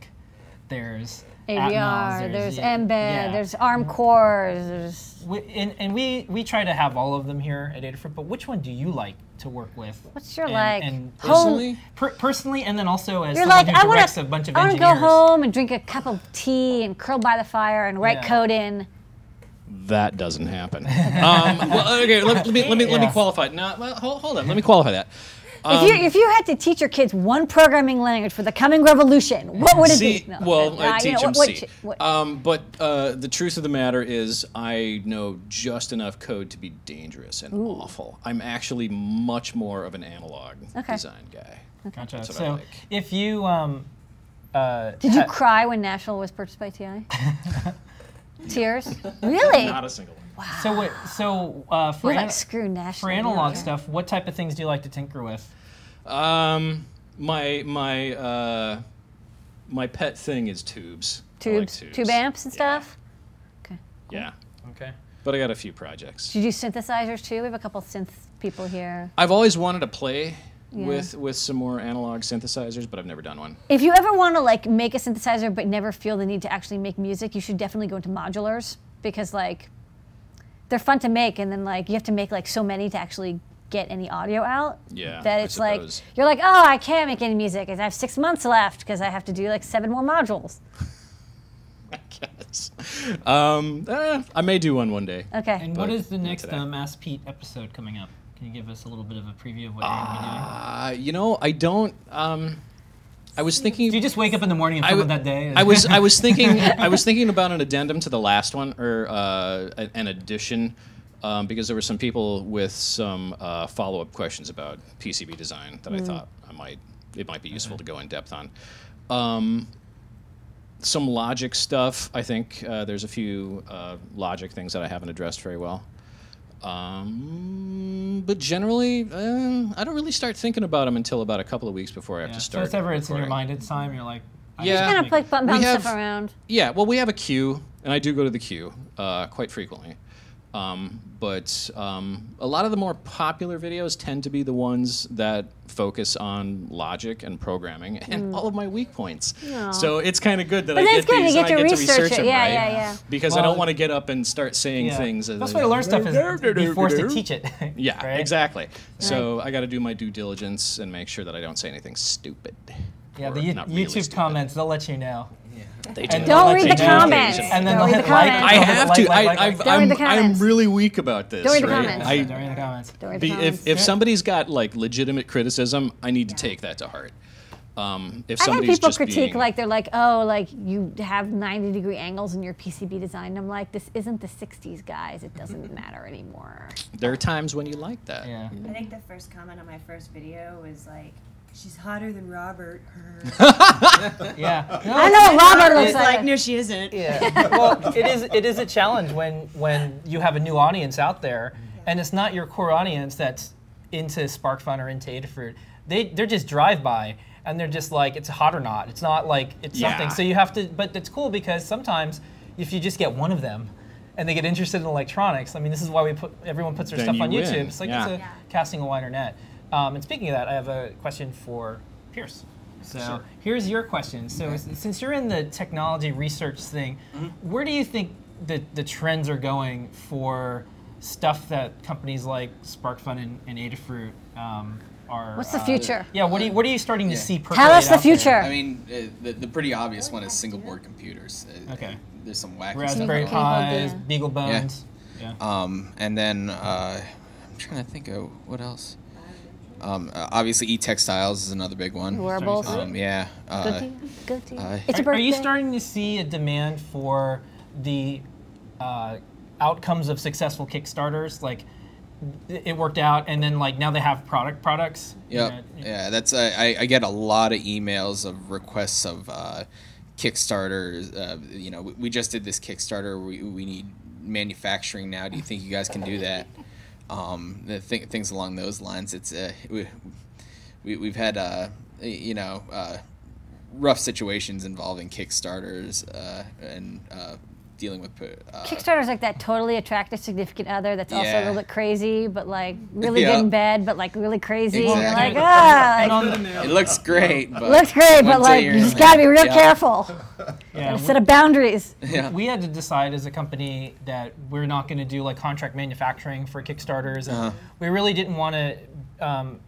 there's A V R, there's Mbed, yeah. there's ARM cores. There's we, and and we we try to have all of them here at Adafruit. But which one do you like to work with? What's your and, like? And personally, per personally, and then also as You're someone like, who directs wanna, a bunch of I engineers. I want to go home and drink a cup of tea and curl by the fire and write yeah. code in. That doesn't happen. um, well, okay, let, let me let me yeah. let me qualify. No, well, hold, hold on. Let me qualify that. Um, if, you, if you had to teach your kids one programming language for the coming revolution, what would it C, be? No, well, no, I teach you know, them what, C. What, um, but uh, the truth of the matter is I know just enough code to be dangerous and Ooh. Awful. I'm actually much more of an analog okay. design guy. Okay. Gotcha. That's what so I like. If you... Um, uh, Did you cry when Nashville was purchased by T I? Tears? Really? Not a single one. Wow. So, what, so uh, for, like, an for analog stuff, what type of things do you like to tinker with? Um, my my uh, my pet thing is tubes. Tubes, like tubes. Tube amps and yeah. stuff. Okay. Cool. Yeah. Okay. But I got a few projects. Did you do synthesizers too? We have a couple synth people here. I've always wanted to play yeah. with with some more analog synthesizers, but I've never done one. If you ever want to like make a synthesizer but never feel the need to actually make music, you should definitely go into modulars, because like. They're fun to make, and then like you have to make like so many to actually get any audio out. Yeah, that it's like you're like, oh, I can't make any music. I have six months left because I have to do like seven more modules. I guess. Um, eh, I may do one one day. Okay. And what is the next um, Ask Pete episode coming up? Can you give us a little bit of a preview of what you're uh, going to be doing? You know, I don't. Um, I was thinking. Did you just wake up in the morning and think about that day? I was. I was thinking. I was thinking about an addendum to the last one, or uh, an addition, um, because there were some people with some uh, follow-up questions about P C B design that mm. I thought I might it might be useful to go in depth on. Um, some logic stuff, I think. Uh, there's a few uh, logic things that I haven't addressed very well. Um, but generally, uh, I don't really start thinking about them until about a couple of weeks before I have yeah. to start. So if ever it's in your mind at time, you're like, I yeah, just kind of like bump stuff around. Yeah, well, we have a queue, and I do go to the queue uh, quite frequently. Um, but um, a lot of the more popular videos tend to be the ones that focus on logic and programming and mm. all of my weak points. Aww. So it's kind of good that but I get good. these, you get to I get research to research it. Them, yeah, right? yeah, yeah. Because well, I don't want to get up and start saying yeah. things. That's as why I learn stuff is be forced to teach it. Yeah, right? exactly. So right. I got to do my due diligence and make sure that I don't say anything stupid. Yeah, the YouTube really comments, they'll let you know. Yeah. They do. Don't, don't read the comments. And then don't read the comments. I have to. I, I've, I'm, I'm really weak about this. Don't read the right? comments. I, don't read the comments. Don't read the comments. If, if somebody's got like legitimate criticism, I need yeah. to take that to heart. Um, if somebody's I had people just critique being, like they're like, oh, like you have ninety degree angles in your P C B design. And I'm like, this isn't the sixties, guys. It doesn't matter anymore. There are times when you like that. Yeah. I think the first comment on my first video was like, she's hotter than Robert. yeah, no, I know what Robert looks like. like. No, she isn't. Yeah. Well, it is. It is a challenge when when you have a new audience out there, yeah. and it's not your core audience that's into SparkFun or into Adafruit. They they're just drive by, and they're just like it's hot or not. It's not like it's yeah. something. So you have to. But it's cool because sometimes if you just get one of them, and they get interested in electronics. I mean, this is why we put everyone puts their then stuff you on win. YouTube. It's like yeah. it's a yeah. casting a wider net. Um, and speaking of that, I have a question for Pierce. So sure. here's your question. So okay. since you're in the technology research thing, mm-hmm. where do you think the, the trends are going for stuff that companies like SparkFun and, and Adafruit um, are? What's the future? Uh, yeah, what, do you, what are you starting yeah. to see percolate Tell us the future. There? I mean, uh, the, the pretty obvious one is single board computers. Uh, okay. Uh, there's some wacky Raspberry Pis, Beagle Bones. Yeah. yeah. Um, and then uh, I'm trying to think of what else. Um, uh, obviously, e-textiles is another big one. Wearables. Um, yeah. Uh, Good Good to you. Uh, it's a birthday. Are you starting to see a demand for the uh, outcomes of successful Kickstarters? Like, it worked out, and then like now they have product products. Yep. Yeah. Yeah. That's uh, I, I get a lot of emails of requests of uh, Kickstarters. Uh, you know, we, we just did this Kickstarter. We we need manufacturing now. Do you think you guys can do that? Um, the th things along those lines. It's uh, we, we we've had uh, you know uh, rough situations involving Kickstarters uh, and uh, dealing with uh, Kickstarters like that totally attractive significant other that's also yeah. a little bit crazy, but like really yeah. good in bed, but like really crazy. Exactly. And you're like ah, like, it looks great. But looks great, but like you just gotta be real yeah. careful. Yeah, set of boundaries. Yeah. We had to decide as a company that we're not going to do like contract manufacturing for Kickstarters, and uh-huh. we really didn't want to um,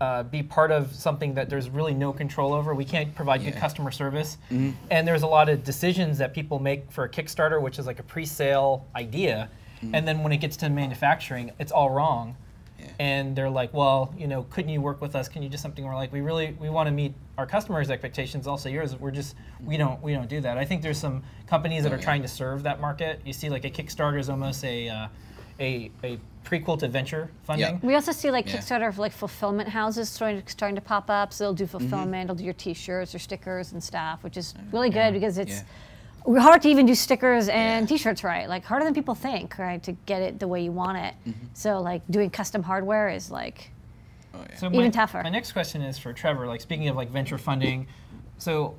uh, be part of something that there's really no control over. We can't provide yeah. good customer service, mm-hmm. and there's a lot of decisions that people make for a Kickstarter, which is like a pre-sale idea, mm-hmm. and then when it gets to manufacturing, it's all wrong. Yeah. And they're like, well, you know, couldn't you work with us? Can you do something? We're like, we really, we want to meet our customers' expectations, also yours. We're just, we don't, we don't do that. I think there's some companies that oh, are yeah. trying to serve that market. You see, like a Kickstarter is almost a, uh, a, a prequel to venture funding. Yep. We also see like yeah. Kickstarter for like fulfillment houses starting, starting to pop up. So they'll do fulfillment, mm-hmm. they'll do your T-shirts or stickers and stuff, which is really yeah. good because it's. Yeah. We're hard to even do stickers and yeah. T-shirts right, like harder than people think, right, to get it the way you want it. Mm-hmm. So like doing custom hardware is like oh, yeah. so even my, tougher. My next question is for Trevor. Like speaking of like venture funding, so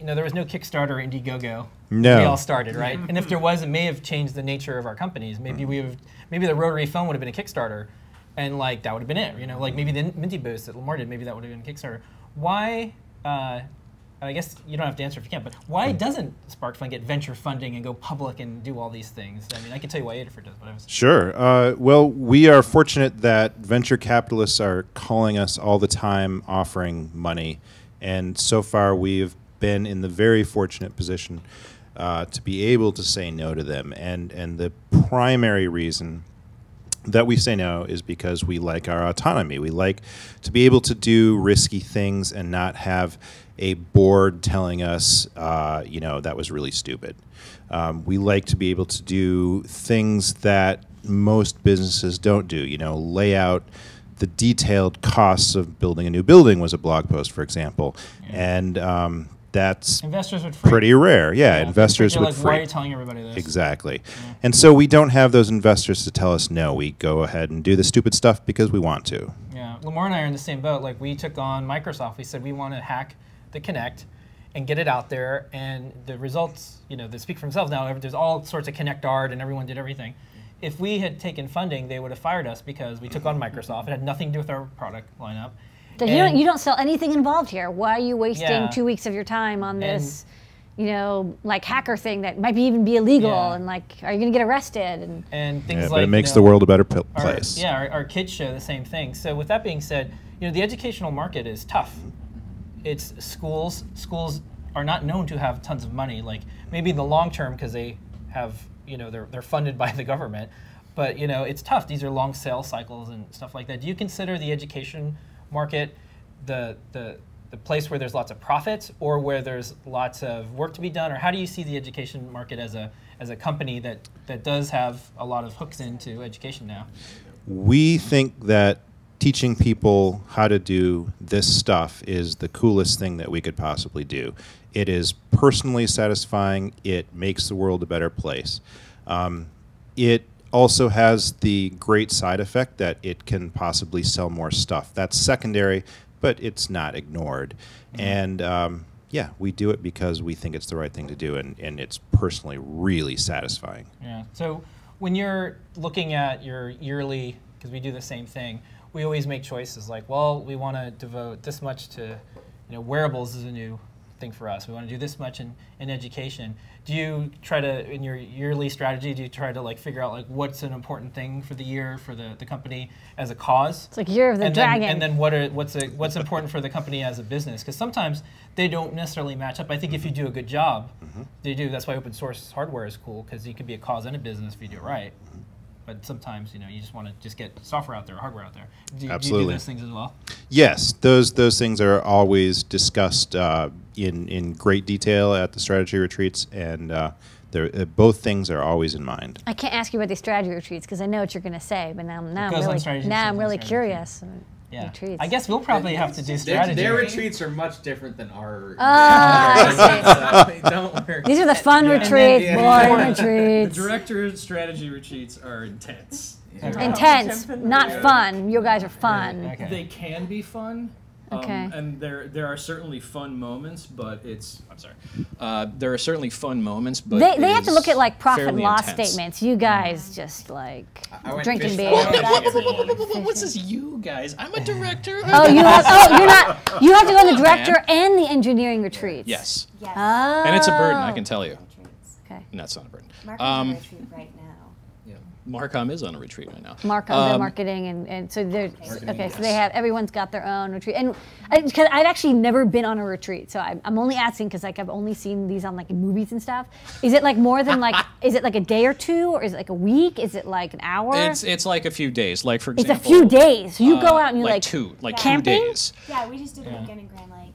you know there was no Kickstarter or Indiegogo. No, we all started right, and if there was, it may have changed the nature of our companies. Maybe mm-hmm. we have, maybe the rotary phone would have been a Kickstarter, and like that would have been it. You know, like maybe the Minty Boost that Lamar did, maybe that would have been a Kickstarter. Why? Uh, I guess you don't have to answer if you can't, but why doesn't SparkFun get venture funding and go public and do all these things? I mean, I can tell you why Adafruit does, but I was... Sure. Uh, well, we are fortunate that venture capitalists are calling us all the time offering money, and so far we've been in the very fortunate position uh, to be able to say no to them, and, and the primary reason that we say no is because we like our autonomy. We like to be able to do risky things and not have a board telling us, uh, you know, that was really stupid. Um, we like to be able to do things that most businesses don't do, you know, lay out the detailed costs of building a new building was a blog post, for example. Yeah. And um, that's investors would freak. pretty rare. Yeah, yeah. investors would like, freak. Why are you telling everybody this? Exactly. Yeah. And so we don't have those investors to tell us, no, we go ahead and do the stupid stuff because we want to. Yeah, Lamar and I are in the same boat. Like, we took on Microsoft. We said we want to hack the Kinect and get it out there, and the results, you know, they speak for themselves now. There's all sorts of Kinect art, and everyone did everything. If we had taken funding, they would have fired us because we took on Microsoft. It had nothing to do with our product lineup. So you don't, you don't sell anything involved here. Why are you wasting yeah. two weeks of your time on this, and, you know, like hacker thing that might be even be illegal? Yeah. And like, are you going to get arrested? And, and things yeah, like that. But it makes you know, the world a better place. Our, yeah, our, our kids show the same thing. So with that being said, you know, the educational market is tough. It's schools. Schools are not known to have tons of money. Like maybe in the long term because they have, you know, they're they're funded by the government. But you know, it's tough. These are long sales cycles and stuff like that. Do you consider the education market the the the place where there's lots of profits, or where there's lots of work to be done, or how do you see the education market as a as a company that that does have a lot of hooks into education now? We think that teaching people how to do this stuff is the coolest thing that we could possibly do. It is personally satisfying. It makes the world a better place. Um, it also has the great side effect that it can possibly sell more stuff. That's secondary, but it's not ignored. Mm-hmm. And um, yeah, we do it because we think it's the right thing to do, and, and it's personally really satisfying. Yeah. So when you're looking at your yearly, because we do the same thing, we always make choices like, well, we want to devote this much to, you know, wearables is a new thing for us. We want to do this much in, in education. Do you try to, in your yearly strategy, do you try to like figure out like what's an important thing for the year for the, the company as a cause? It's like year of the and dragon. Then, and then what are, what's, a, what's important for the company as a business? Because sometimes they don't necessarily match up. I think if you do a good job, mm-hmm. they do. That's why open source hardware is cool, because you can be a cause and a business if you do it right. Mm-hmm. But sometimes, you know, you just want to just get software out there, hardware out there. Do, Absolutely. Do you do those things as well? Yes, those those things are always discussed uh, in in great detail at the strategy retreats, and uh, uh, both things are always in mind. I can't ask you about these strategy retreats because I know what you're going to say, but now now I'm really now I'm really curious. And, yeah. Retreats. I guess we'll probably they, have to do strategy. Their, their retreats are much different than our. Oh, retreats. Don't work. These are the fun yeah. retreats, boring yeah. retreats. The director strategy retreats are intense. Yeah. Yeah. Intense, yeah. not yeah. fun. You guys are fun. Yeah. Okay. They can be fun. Um, okay. And there, there are certainly fun moments, but it's. I'm sorry. Uh, there are certainly fun moments, but they, they have to look at like profit and loss intense. statements. You guys mm. just like I drinking beer. What, what, what, what, what's this? You guys? I'm a director. Oh, you have. Oh, you're not. You have to go to the director and the engineering retreats. Yes. Yes. Oh. And it's a burden, I can tell you. Okay. No, it's not a burden. Mark um, on retreat right now. Marcom is on a retreat right now. Marcom, um, the marketing, and, and so they're marketing, okay. Yes. So they have everyone's got their own retreat, and because I've actually never been on a retreat, so I'm, I'm only asking because like I've only seen these on like movies and stuff. Is it like more than like? Is it like a day or two, or is it like a week? Is it like an hour? It's it's like a few days. Like for example, it's a few days. So you uh, go out and you like, like two, like yeah. camping? two days. Yeah, we just did a yeah. weekend in Grand Lake.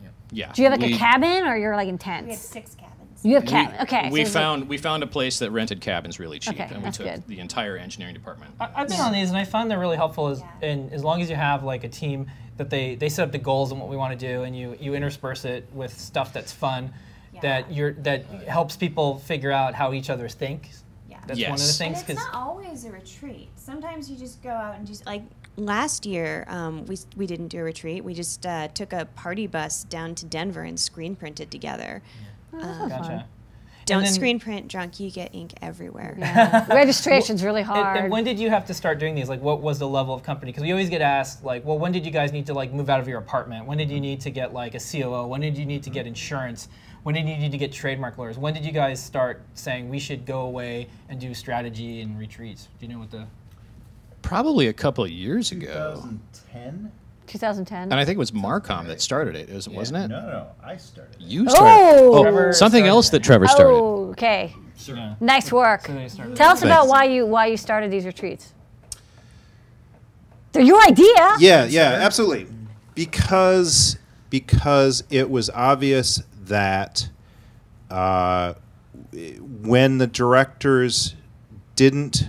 Yeah. yeah. Do you have like we, a cabin, or you're like in tents? We had six cabins. You have cabins. Okay. We so found like, we found a place that rented cabins really cheap, okay, and we took good. the entire engineering department. I, I've been on these, and I find they're really helpful. As, yeah. And as long as you have like a team that they they set up the goals and what we want to do, and you you intersperse it with stuff that's fun, yeah. that you're that helps people figure out how each other thinks. Yeah. That's yes. one of the things. And it's not always a retreat. Sometimes you just go out and do like. Last year, um, we we didn't do a retreat. We just uh, took a party bus down to Denver and screen printed together. Yeah. Um, gotcha. Don't then, screen print drunk, you get ink everywhere. Yeah. Registration's really hard. And, and when did you have to start doing these? Like, what was the level of company? Because we always get asked, like, well, when did you guys need to like move out of your apartment? When did you need to get like a C O O? When did you need to get insurance? When did you need to get trademark lawyers? When did you guys start saying we should go away and do strategy and retreats? Do you know what the? Probably a couple of years ago. twenty ten. two thousand ten. And I think it was Marcom that started it, wasn't yeah. it? No, no, I started it. You started oh. it. Oh, something started else that Trevor started. Oh, okay. Sure. Yeah. Nice work. So Tell us about why you why you started these retreats. They're your idea. Yeah, yeah, absolutely. Because because it was obvious that uh, when the directors didn't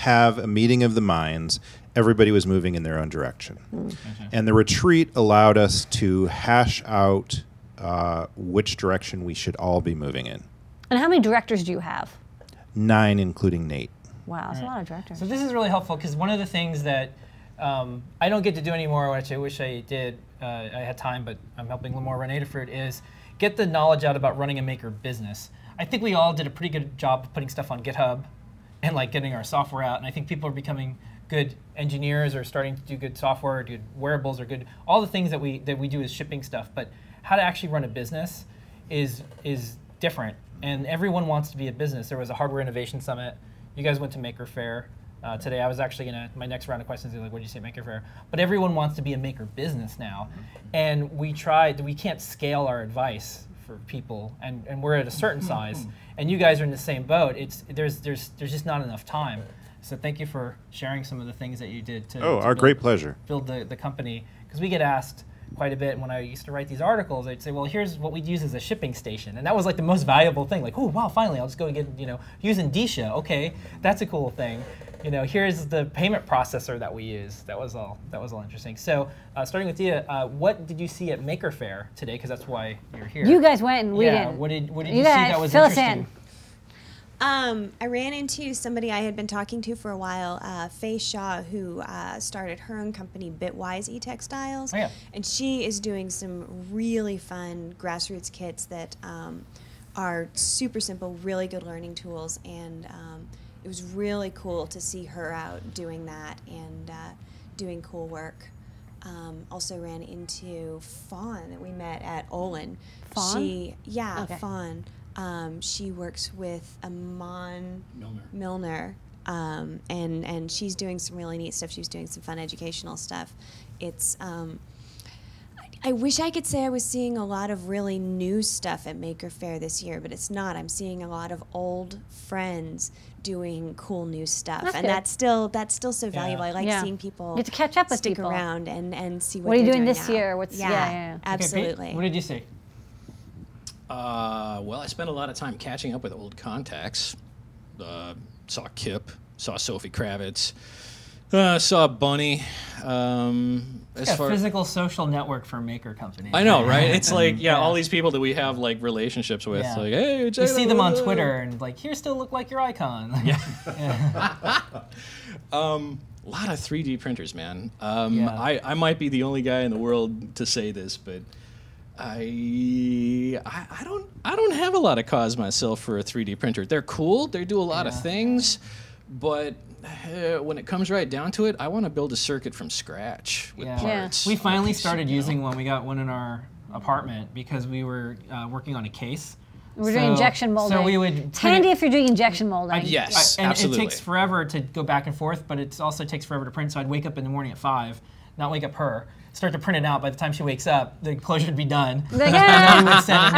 have a meeting of the minds, everybody was moving in their own direction. Mm. Mm-hmm. And the retreat allowed us to hash out uh, which direction we should all be moving in. And how many directors do you have? Nine, including Nate. Wow, that's right. A lot of directors. So this is really helpful, because one of the things that um, I don't get to do anymore, which I wish I did, uh, I had time, but I'm helping Lamar run Adafruit, is get the knowledge out about running a maker business. I think we all did a pretty good job of putting stuff on GitHub and like getting our software out, and I think people are becoming good engineers or starting to do good software, or good wearables, or good, all the things that we that we do is shipping stuff, but how to actually run a business is is different. And everyone wants to be a business. There was a hardware innovation summit. You guys went to Maker Faire uh, today. I was actually gonna, my next round of questions is like, what did you say, Maker Faire? But everyone wants to be a maker business now. And we tried, we can't scale our advice for people, and, and we're at a certain size. And you guys are in the same boat. It's, there's, there's, there's just not enough time. So thank you for sharing some of the things that you did to, oh, to our build, great pleasure. build the, the company. Because we get asked quite a bit, and when I used to write these articles, I'd say, well, here's what we'd use as a shipping station. And that was like the most valuable thing. Like, oh, wow, finally, I'll just go and get, you know, using Disha. Okay, that's a cool thing. You know, here's the payment processor that we use. That was all, that was all interesting. So uh, starting with Dia, uh, what did you see at Maker Faire today? Because that's why you're here. You guys went and we yeah, didn't. What did, what did you, you see that was interesting? Um, I ran into somebody I had been talking to for a while, uh, Faye Shaw, who uh, started her own company, Bitwise eTextiles. Oh, yeah. And she is doing some really fun grassroots kits that um, are super simple, really good learning tools. And um, it was really cool to see her out doing that and uh, doing cool work. Um, also ran into Fawn that we met at Olin. Fawn? She, yeah, okay. Fawn. Um, she works with Amon Milner, Milner um, and, and she's doing some really neat stuff. She's doing some fun educational stuff. It's, um, I, I wish I could say I was seeing a lot of really new stuff at Maker Faire this year, but it's not. I'm seeing a lot of old friends doing cool new stuff. That's and good. that's still that's still so valuable. Yeah. I like yeah. seeing people you get to catch up with stick people. around and, and see what, what are you doing this now. year. What's, yeah, yeah, yeah, yeah. absolutely. Okay, Pete, what did you see? Uh, well, I spent a lot of time catching up with old contacts. Uh, saw Kip, saw Sophie Kravitz, uh, saw Bunny. Um, it's as a far physical social network for maker companies. I know, right? It's like, yeah, yeah, all these people that we have like relationships with. Yeah. Like, hey, you see them on Twitter and like, here, still look like your icon. Yeah. yeah. um, a lot of three D printers, man. Um, yeah. I I might be the only guy in the world to say this, but. I I don't I don't have a lot of cause myself for a three D printer. They're cool. They do a lot yeah. of things, but uh, when it comes right down to it, I want to build a circuit from scratch with yeah. parts. Yeah. We finally started you know. using one. We got one in our apartment because we were uh, working on a case. We're so, doing injection molding. So we would it's handy it, if you're doing injection molding. I, yes, I, and absolutely. It takes forever to go back and forth, but it also takes forever to print. So I'd wake up in the morning at five, not wake up her. Start to print it out. By the time she wakes up, the enclosure would be done. Like, yeah, I,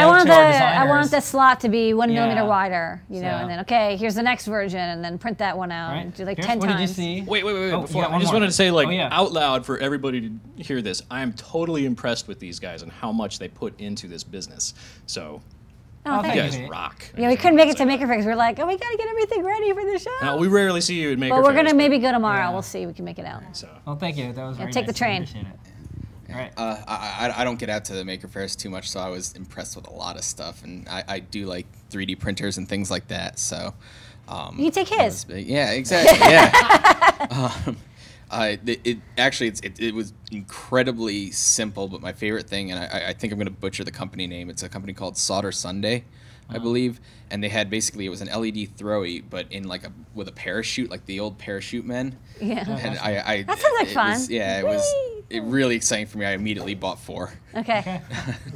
want the, I want the slot to be one yeah. millimeter wider, you know, so. and then, okay, here's the next version, and then print that one out. Right. And do like here's, ten what times. What did you see? Wait, wait, wait, wait. Oh, before, I just more. wanted to say, like, oh, yeah. out loud for everybody to hear this, I am totally impressed with these guys and how much they put into this business. So. Oh, you guys you. rock. Yeah, we couldn't make it to Maker Faire because we we're like, oh, we gotta get everything ready for the show. No, we rarely see you at Maker Faire. Well, we're gonna maybe go tomorrow. We'll see. We can make it out. So. Well, thank you. That was very nice. Take the train. Right. Uh, I, I don't get out to the Maker Fairs too much, so I was impressed with a lot of stuff, and I, I do like three D printers and things like that. So um, you take his, was, yeah, exactly, yeah. um, uh, it, it actually it's, it, it was incredibly simple, but my favorite thing, and I, I think I'm going to butcher the company name. It's a company called Solder Sunday. I believe, and they had basically it was an L E D throwy, but in like a with a parachute, like the old parachute men. Yeah, and I, I that sounds like fun. Was, yeah, it Whee! was it really exciting for me. I immediately bought four. Okay. okay.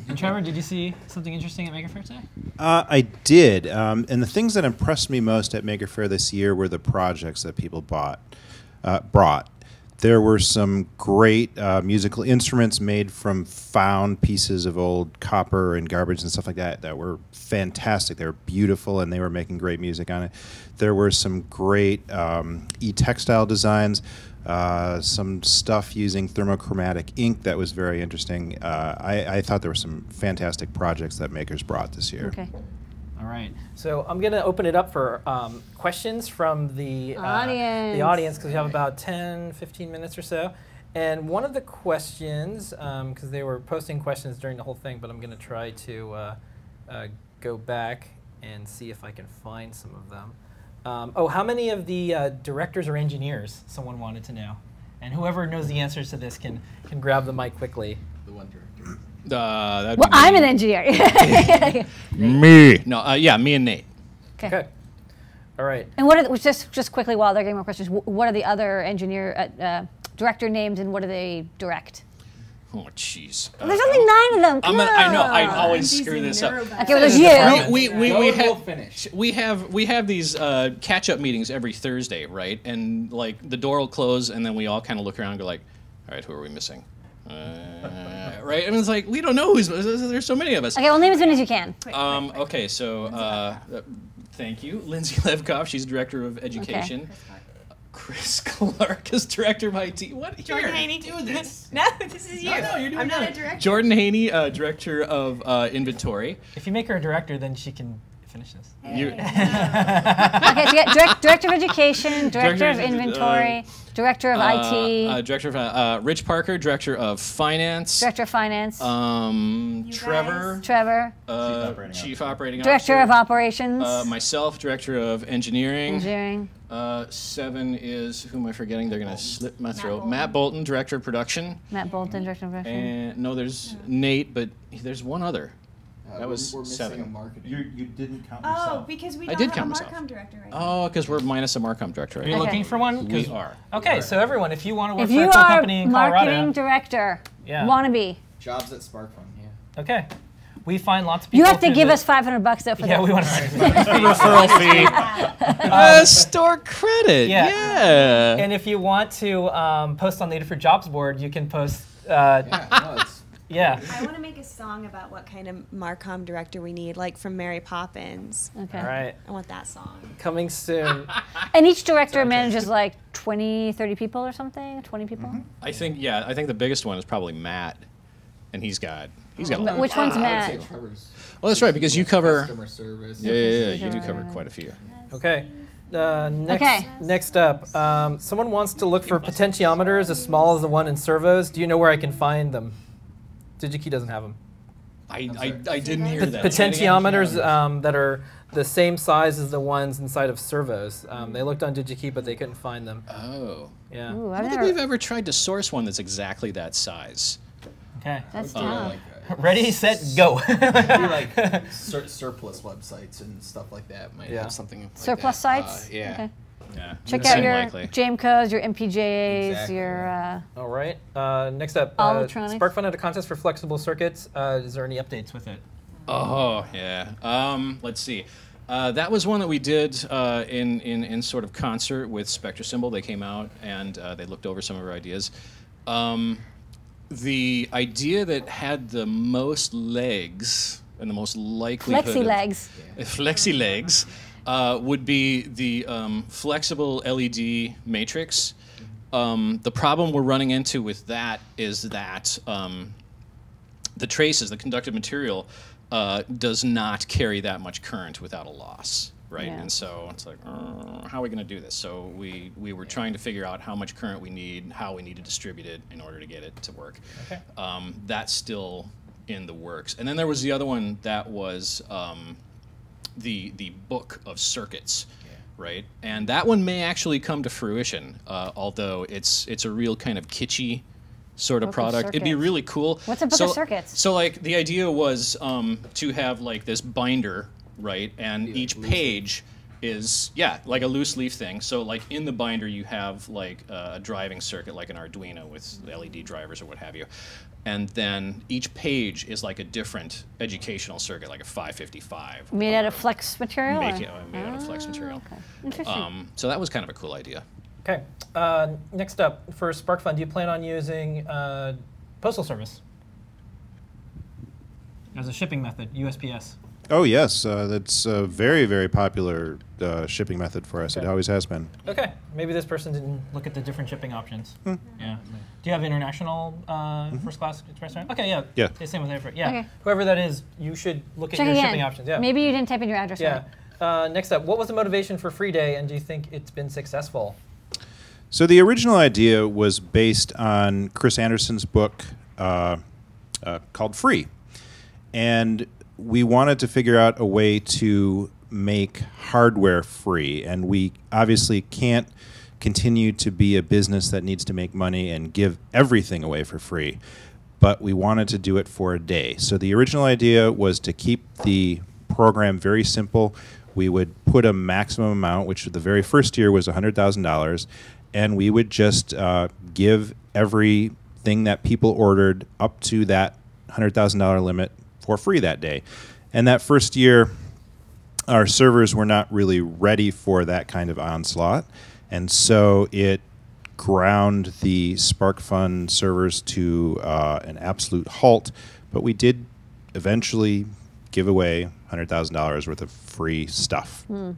And Trevor, did you see something interesting at Maker Faire today? Uh, I did, um, and the things that impressed me most at Maker Faire this year were the projects that people bought, uh, brought. There were some great uh, musical instruments made from found pieces of old copper and garbage and stuff like that that were fantastic. They were beautiful, and they were making great music on it. There were some great um, e-textile designs, uh, some stuff using thermochromatic ink that was very interesting. Uh, I, I thought there were some fantastic projects that makers brought this year. Okay. All right. So I'm going to open it up for um, questions from the uh, audience. The audience, because we have about ten, fifteen minutes or so. And one of the questions, um, because they were posting questions during the whole thing, but I'm going to try to uh, uh, go back and see if I can find some of them. Um, oh, how many of the uh, directors or engineers? Someone wanted to know. And whoever knows the answers to this can can grab the mic quickly. The one director. Uh, that'd well, be I'm an engineer. me. No, uh, yeah, me and Nate. Okay. All right. And what are the, just just quickly while they're getting more questions? What are the other engineer uh, uh, director names, and what do they direct? Oh, jeez. Uh, there's only nine of them. Come I'm on. A, I know. I always oh, screw this up. Okay, well, there's you. We, we, we, we, we, have, finish. we have we have these uh, catch-up meetings every Thursday, right? And like the door will close, and then we all kind of look around and go like, all right, who are we missing? Uh, right? And it's like, we don't know who's missing. There's so many of us. Okay, well, name as many as you can. Um, okay, so uh, thank you. Lindsay Levkoff, she's Director of Education. Okay. Chris Clark is director of I T. What? Jordan Haney, do this. No, this is you. No, no, you're doing I'm not it. a director. Jordan Haney, uh, director of uh, inventory. If you make her a director, then she can finish this. Hey. You. Okay, so yeah, direct, director of education, director, director of inventory, uh, director of uh, I T, uh, director of uh, Rich Parker, director of finance, director of finance. Um, you Trevor, guys. Trevor, uh, chief operating, chief operating director officer, director of operations. Uh, myself, director of engineering. Engineering. Uh, seven is, who am I forgetting? They're going to slip my throat. Matt, Matt Bolton, Director of Production. Matt Bolton, Director of Production. And, no, there's yeah. Nate, but there's one other. Uh, that was we're seven. A marketing. You, you didn't count oh, yourself. Oh, because we don't I did have count a Marcom myself. director right now. Oh, because we're minus a Marcom director right now. Are you okay. looking for one? We are. Okay, we are. So everyone, if you want to work if for a cool company in Colorado. If you are marketing director, yeah. wannabe. Jobs at SparkFun, yeah. Okay. We find lots of people. You have to give the, us five hundred bucks though for yeah, that. Yeah, we want to referral fee. um, uh, store credit. Yeah. yeah. And if you want to um, post on the Adafruit Jobs board, you can post. Uh, yeah. No, it's yeah. I want to make a song about what kind of Marcom director we need, like from Mary Poppins. Okay. All right. I want that song. Coming soon. And each director okay. manages like twenty, thirty people or something. twenty people. Mm-hmm. I think yeah. I think the biggest one is probably Matt, and he's got. He's got a Which one's ah, Matt? Well, that's right, because you cover customer service. Yeah, yeah, yeah. yeah. You do cover quite a few. Okay. Uh, next, okay. Next up, um, someone wants to look for potentiometers as small as the one in servos. Do you know where I can find them? DigiKey doesn't have them. I I, I didn't hear P that. Potentiometers um, that are the same size as the ones inside of servos. Um, they looked on DigiKey, but they couldn't find them. Oh. Yeah. Ooh, I don't think we've ever tried to source one that's exactly that size. Okay. That's uh, like ready, set, go. like sur surplus websites and stuff like that might yeah. have something. Like surplus that. sites. Uh, yeah. Okay. yeah. Check out your likely. Jamcos, your M P J As, exactly. your. Uh, All right. Uh, next up, uh, SparkFun had a contest for flexible circuits. Uh, is there any updates with it? Oh yeah. Um, let's see. Uh, that was one that we did uh, in in in sort of concert with Spectra Symbol. They came out and uh, they looked over some of our ideas. Um, The idea that had the most legs and the most likelihood flexi legs, of, yeah. flexi legs, uh, would be the um, flexible L E D matrix. Um, the problem we're running into with that is that um, the traces, the conductive material, uh, does not carry that much current without a loss, right? Yeah. And so it's like, uh, how are we going to do this? So we, we were trying to figure out how much current we need, how we need to distribute it in order to get it to work. Okay. Um, that's still in the works. And then there was the other one that was um, the, the book of circuits, yeah. right? And that one may actually come to fruition, uh, although it's, it's a real kind of kitschy sort of book product. Of It'd be really cool. What's a book so, of circuits? So like the idea was um, to have like this binder, right, and each page is yeah like a loose leaf thing. So like in the binder you have like a driving circuit, like an Arduino with L E D drivers or what have you, and then each page is like a different educational circuit, like a five fifty-five. Made out of flex material. Make it, made ah, out of flex material. Okay. Interesting. Um, so that was kind of a cool idea. Okay. Uh, next up for SparkFun, do you plan on using uh, postal service as a shipping method, U S P S? Oh, yes. Uh, that's a very, very popular uh, shipping method for us. Okay. It always has been. Okay. Maybe this person didn't look at the different shipping options. Hmm. Yeah. Do you have international uh, mm-hmm. first class express? Okay, yeah. Yeah. It's same with Adafruit. Yeah. Okay. Whoever that is, you should look at Check your again. shipping options. Yeah. Maybe you didn't type in your address. Yeah. Right. Uh, next up, what was the motivation for Free Day, and do you think it's been successful? So the original idea was based on Chris Anderson's book uh, uh, called Free. And we wanted to figure out a way to make hardware free, and we obviously can't continue to be a business that needs to make money and give everything away for free, but we wanted to do it for a day. So the original idea was to keep the program very simple. We would put a maximum amount, which the very first year was one hundred thousand dollars, and we would just uh, give everything that people ordered up to that one hundred thousand dollar limit for free that day. And that first year, our servers were not really ready for that kind of onslaught, and so it ground the SparkFun servers to uh, an absolute halt, but we did eventually give away one hundred thousand dollars worth of free stuff. Mm.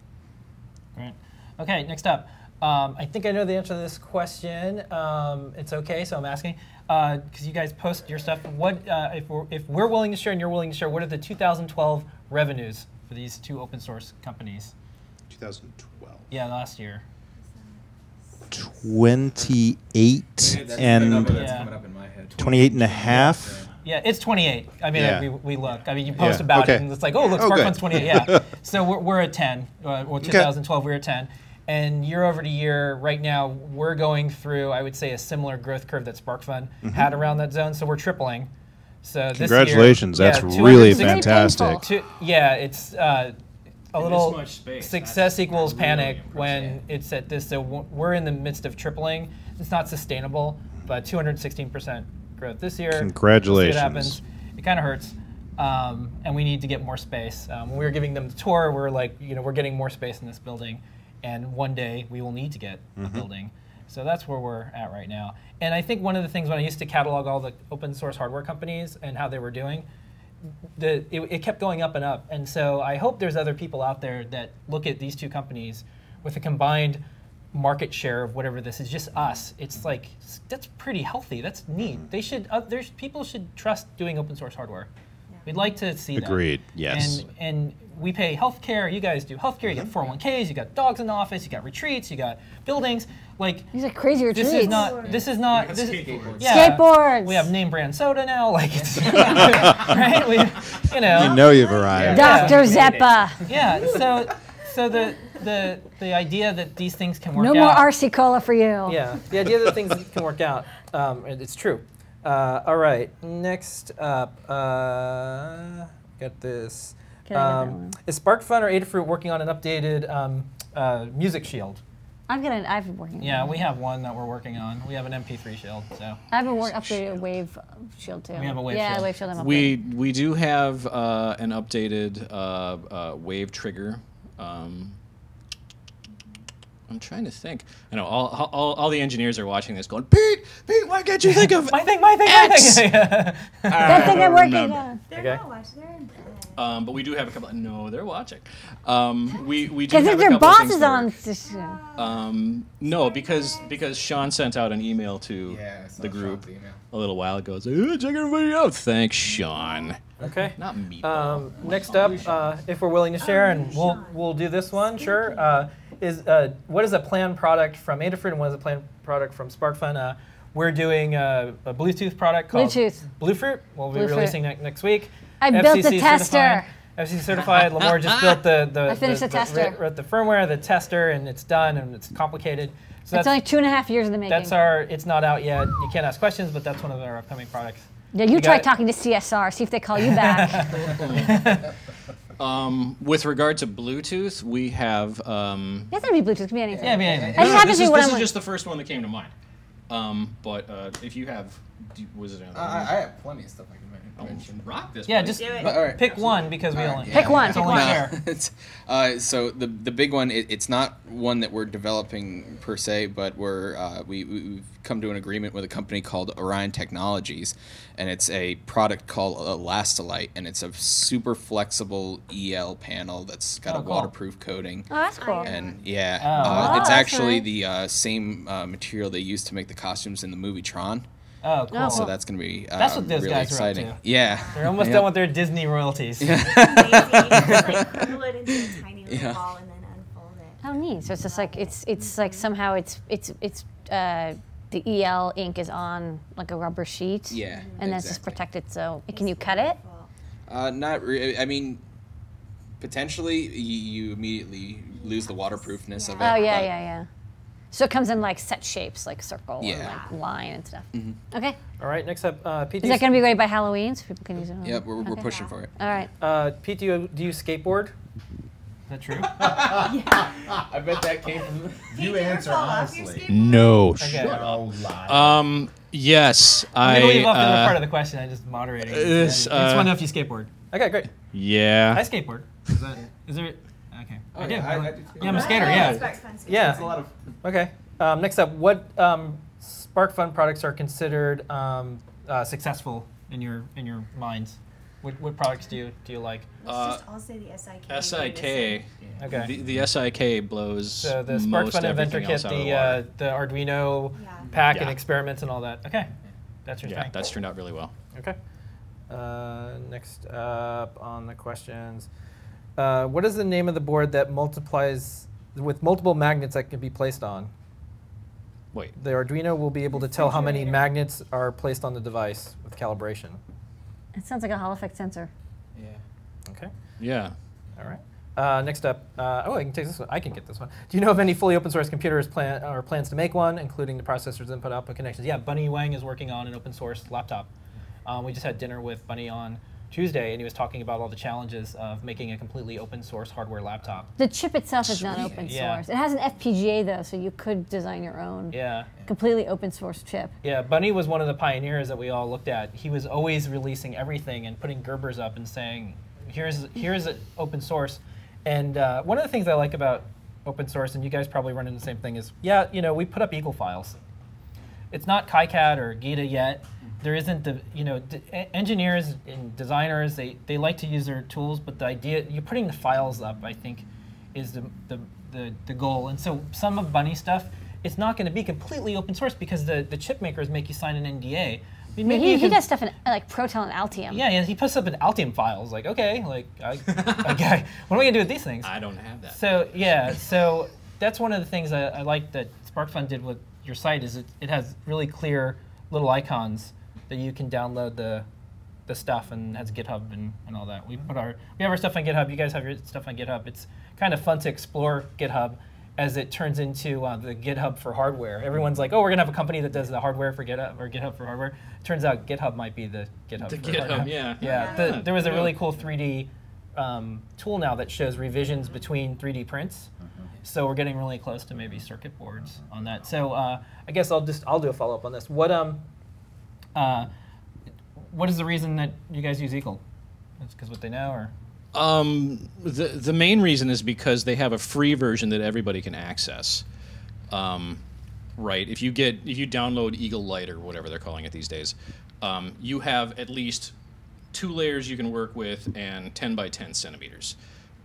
Great. Okay, next up. Um, I think I know the answer to this question. Um, it's okay, so I'm asking. Because uh, you guys post your stuff, what uh, if, we're, if we're willing to share and you're willing to share, what are the two thousand twelve revenues for these two open source companies? two thousand twelve. Yeah, last year. twenty-eight yeah, and yeah. twenty-eight and a half. Yeah, it's twenty-eight. I mean, yeah. I, we, we look. I mean, you post yeah. about okay. it, and it's like, oh, look, SparkFun's okay. twenty-eight. Yeah. So we're, we're at ten. Uh, or two thousand twelve, okay. we were at ten. And year over to year, right now, we're going through, I would say, a similar growth curve that SparkFun mm-hmm. had around that zone. So we're tripling. So congratulations! This year, that's yeah, really fantastic. Two, yeah, it's uh, a in little much space, success equals really panic when it's at this. So we're in the midst of tripling. It's not sustainable, but two hundred sixteen percent growth this year. Congratulations! We'll see what happens. It kind of hurts. Um, and we need to get more space. Um, when we were giving them the tour, we we're like, you know, we're getting more space in this building. And one day we will need to get mm-hmm. a building. So that's where we're at right now. And I think one of the things when I used to catalog all the open source hardware companies and how they were doing, the, it, it kept going up and up. And so I hope there's other people out there that look at these two companies with a combined market share of whatever this is, just us. It's like, that's pretty healthy. That's neat. Mm-hmm. They should, uh, there's, people should trust doing open source hardware. We'd like to see that. Agreed, yes. And, and we pay healthcare. You guys do healthcare. You mm-hmm. got four oh one Ks. You got dogs in the office. You got retreats. You got buildings. Like these are crazy retreats. This is not. This is not. This skateboards. Is, yeah, skateboards. We have name brand soda now. Like, it's, right? We, you know. You know you've arrived. Doctor Yeah. Zeppa. Yeah. So, so the the the idea that these things can work. No out. No more R C Cola for you. Yeah. The idea that things can work out. Um, it's true. Uh, all right, next up, uh, get this. Um, is SparkFun or Adafruit working on an updated um, uh, music shield? I've got an, I've been working yeah, on Yeah, we have one that we're working on. We have an M P three shield, so. I have a wor updated shield. Wave shield, too. We have a wave yeah, shield. Yeah, wave shield. I'm we, we do have uh, an updated uh, uh, wave trigger. Um, I'm trying to think. I know all, all, all the engineers are watching this going, Pete, Pete, why can't you think of my thing, my thing, X? My thing. That thing I'm working remember. on. They're okay. not watching. They're in um, but we do have a couple. Of, no, they're watching. Um, we we do have a couple. Because their boss is on this show. Um, no, because because Sean sent out an email to yeah, the group a little while ago. It's like, oh, check everybody out. Thanks, Sean. Okay. Not me. Um, next up, uh, if we're willing to share, and we'll we'll do this one. Sure. Uh, Is uh, what is a planned product from Adafruit and what is a planned product from SparkFun? Uh, we're doing a, a Bluetooth product called Bluetooth. Bluefruit. We'll be Bluefruit. releasing that next week. I F C C built the tester. F C C certified. Lamar just built the the, I finished the, the, the tester. Wrote the firmware, the tester, and it's done and it's complicated. So it's only two and a half years in the making. That's our. It's not out yet. You can't ask questions, but that's one of our upcoming products. Yeah, you, you try talking to C S R. See if they call you back. Um, with regard to Bluetooth, we have. Um, it doesn't have to be Bluetooth. It can be anything. Yeah, I mean, anything. I just no, no, this is, this is just the first one that came to mind. Um, but uh, if you have Do, was it? Uh, I, I have plenty of stuff I can make. Mention. Rock this. Yeah, place. just but, right, pick absolutely. one because we right, only yeah. pick one. It's pick only one. It's, uh, so the the big one, it, it's not one that we're developing per se, but we're uh, we we've come to an agreement with a company called Orion Technologies, and it's a product called Elastalite, and it's a super flexible E L panel that's got oh, a cool. waterproof coating. Oh, that's cool. And yeah, oh. Uh, oh, it's actually nice. the uh, same uh, material they used to make the costumes in the movie Tron. Oh, cool. Oh. So that's going to be uh, that's what those really guys exciting. Are up to. Yeah. They're almost yep. done with their Disney royalties. Yeah. Like, roll it into a tiny little yeah. ball and then unfold it. Oh, neat. So it's just like, it's it's like somehow it's, it's, it's uh, the E L ink is on like a rubber sheet. Yeah, mm-hmm. And exactly. That's just protected. So can you cut it? Uh, not really. I mean, potentially you, you immediately lose the waterproofness yeah. of it. Oh, yeah, yeah, yeah. So it comes in like set shapes, like circle yeah. and like line and stuff. Mm-hmm. Okay. All right. Next up, uh, Pete. Is that going to be ready by Halloween, so people can use it? Yeah, we're, okay. we're pushing yeah. for it. All right. Uh, Pete, do you, do you skateboard? Is that true? Yeah. I bet that came from you. Answer honestly. No. Okay. Well, um. Yes. I. I'm gonna leave off uh, the part of the question. I just moderated. This. I just want to know if you skateboard. Okay. Great. Yeah. I skateboard. Is that? Is there? Okay. Oh, I do. Yeah, I, I do yeah, I'm a skater. Yeah. Yeah. yeah. It's a lot of. Okay. Um, next up, what um, SparkFun products are considered um, uh, successful in your in your minds? What what products do you do you like? Let's uh, just all say the S I K. S I K. Yeah. Okay. The, the S I K blows. So the SparkFun Inventor Kit, the the, uh, the Arduino yeah. pack yeah. and experiments and all that. Okay. That's your yeah, thing. That's turned out really well. Okay. Uh, next up on the questions. Uh, what is the name of the board that multiplies with multiple magnets that can be placed on? Wait. The Arduino will be able to tell how many magnets are placed on the device with calibration. It sounds like a Hall effect sensor. Yeah. Okay. Yeah. All right. Uh, next up, uh, oh, I can take this one. I can get this one. Do you know of any fully open source computers plan or plans to make one, including the processor's input-output connections? Yeah, Bunny Wang is working on an open source laptop. Um, we just had dinner with Bunny on Tuesday, and he was talking about all the challenges of making a completely open source hardware laptop. The chip itself Sweet. is not open source. Yeah. It has an F P G A though, so you could design your own yeah. completely open source chip. Yeah, Bunny was one of the pioneers that we all looked at. He was always releasing everything and putting Gerbers up and saying, here's here's an open source. And uh, one of the things I like about open source, and you guys probably run into the same thing, is yeah, you know, we put up Eagle files. It's not KiCad or Gita yet. There isn't the, you know, engineers and designers, they, they like to use their tools, but the idea, you're putting the files up, I think, is the, the, the, the goal. And so some of Bunny stuff, it's not going to be completely open source because the, the chip makers make you sign an N D A. I mean, he, he can, does stuff in like Proton and Altium. Yeah, yeah, he puts up an Altium files. Like, okay, like, I, okay, what am I going to do with these things? I don't have that. So, yeah, so that's one of the things I, I like that SparkFun did with your site is it, it has really clear little icons that you can download the the stuff and has GitHub and, and all that. We put our we have our stuff on GitHub. You guys have your stuff on GitHub. It's kind of fun to explore GitHub as it turns into uh, the GitHub for hardware. Everyone's like, oh, we're gonna have a company that does the hardware for GitHub or GitHub for hardware. Turns out GitHub might be the GitHub. The for GitHub, hardware. yeah. Yeah. yeah. The, there was a really cool three D um, tool now that shows revisions between three D prints. So we're getting really close to maybe circuit boards on that. So uh, I guess I'll just I'll do a follow up on this. What um. Uh, what is the reason that you guys use Eagle? It's because what they know, or um, the the main reason is because they have a free version that everybody can access. Um, right? If you get if you download Eagle Lite or whatever they're calling it these days, um, you have at least two layers you can work with and ten by ten centimeters,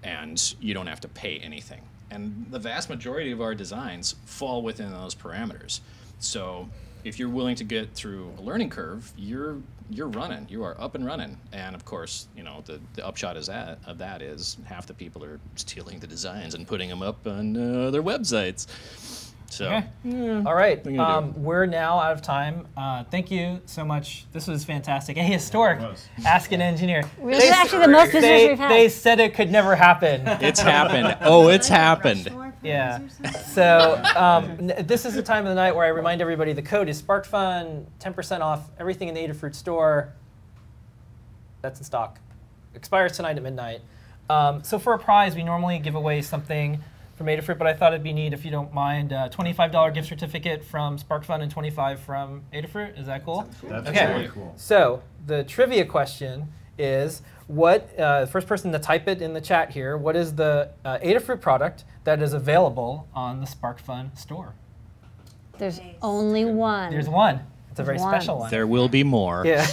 and you don't have to pay anything. And the vast majority of our designs fall within those parameters. So if you're willing to get through a learning curve, you're you're running. You are up and running. And of course, you know the, the upshot is that of that is half the people are stealing the designs and putting them up on uh, their websites. So, okay. yeah, all right, um, we're now out of time. Uh, thank you so much. This was fantastic. A historic Ask an Engineer. This is actually the most visitors we've had. They said it could never happen. It's happened. Oh, it's happened. Yeah. So um, this is the time of the night where I remind everybody the code is SparkFun, ten percent off everything in the Adafruit store. That's in stock. Expires tonight at midnight. Um, so for a prize, we normally give away something from Adafruit, but I thought it'd be neat, if you don't mind, a twenty-five dollar gift certificate from SparkFun and twenty-five dollars from Adafruit. Is that cool? cool. That's okay. really cool. So the trivia question is, what uh, first person to type it in the chat here, what is the uh, Adafruit product that is available on the SparkFun store? There's nice. only one. There's one. It's a very one. special one. There will be more. Yeah,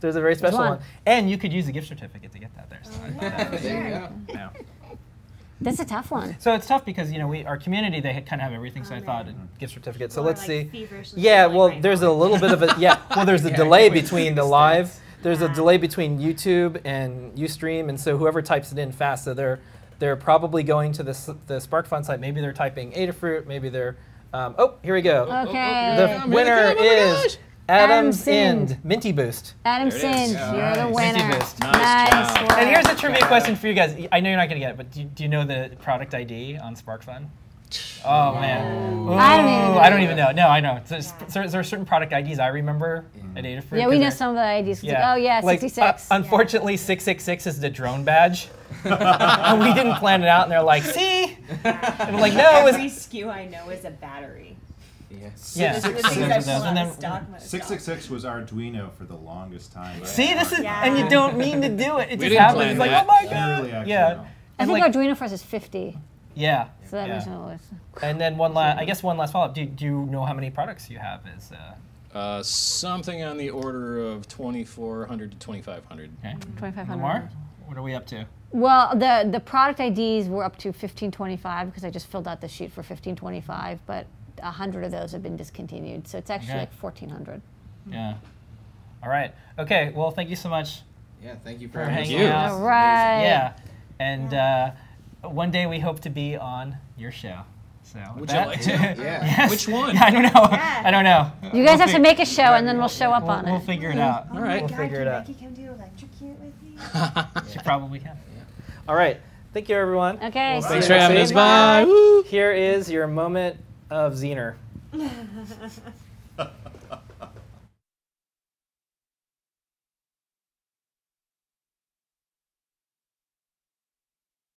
there's a very special one. one. And you could use a gift certificate to get that there. So oh, yeah. that there you go. Yeah. That's a tough one. So it's tough because, you know, we, our community, they kind of have everything, so oh, I thought a gift certificate. So or let's like see. Yeah, well, right there's now. a little bit of a, yeah, well, there's a yeah, delay between the live, there's yeah. a delay between YouTube and Ustream, and so whoever types it in fast, so they're, they're probably going to the, the SparkFun site. Maybe they're typing Adafruit, maybe they're, Um, oh, here we go. Okay. The winner oh is Adam Sind. Minty Boost. Adam Sind, you're nice. the winner. Minty Boost. Nice, nice job. And here's a trivia question for you guys. I know you're not going to get it, but do you, do you know the product I D on SparkFun? Oh, no. man. Ooh, I don't even know. I don't even know. No, I know. There's, yeah. there are certain product I Ds I remember mm. at Adafruit. Yeah, we know some of the I Ds. Yeah. Like, oh, yeah, sixty-six. Like, uh, unfortunately, yeah. six six six is the drone badge. And we didn't plan it out, and they're like, see? And we're like, no. Every S K U I know is a battery. Yeah. six six six was Arduino for the longest time. Right? See, this is, yeah. and you don't mean to do it. It we just happens. It's like, oh my God. Really yeah. I think like, Arduino for us is fifty. Yeah. So that yeah. makes no sense. And then one last, I guess one last follow-up. Do, do you know how many products you have? Is uh, uh, something on the order of twenty-four hundred to twenty-five hundred. Okay. twenty-five hundred. Lamar, what are we up to? Well, the the product I Ds were up to fifteen twenty-five because I just filled out the sheet for fifteen twenty-five, but a hundred of those have been discontinued, so it's actually okay. like fourteen hundred. Yeah. All right. Okay. Well, thank you so much. Yeah. Thank you for, for having you. Out. All right. Yeah. And. Yeah. Uh, One day we hope to be on your show. So would that, you like to? Yeah. Yes. Which one? I don't know. Yeah. I don't know. You guys we'll have to make a show, and then we'll show up we'll, on we'll it. We'll figure it out. Oh All right. God, we'll figure can it out. Becky come do electrocute with me? She probably can. Yeah. All right. Thank you, everyone. Okay. Well, thanks for having us. Bye. Bye. Here is your moment of Zener.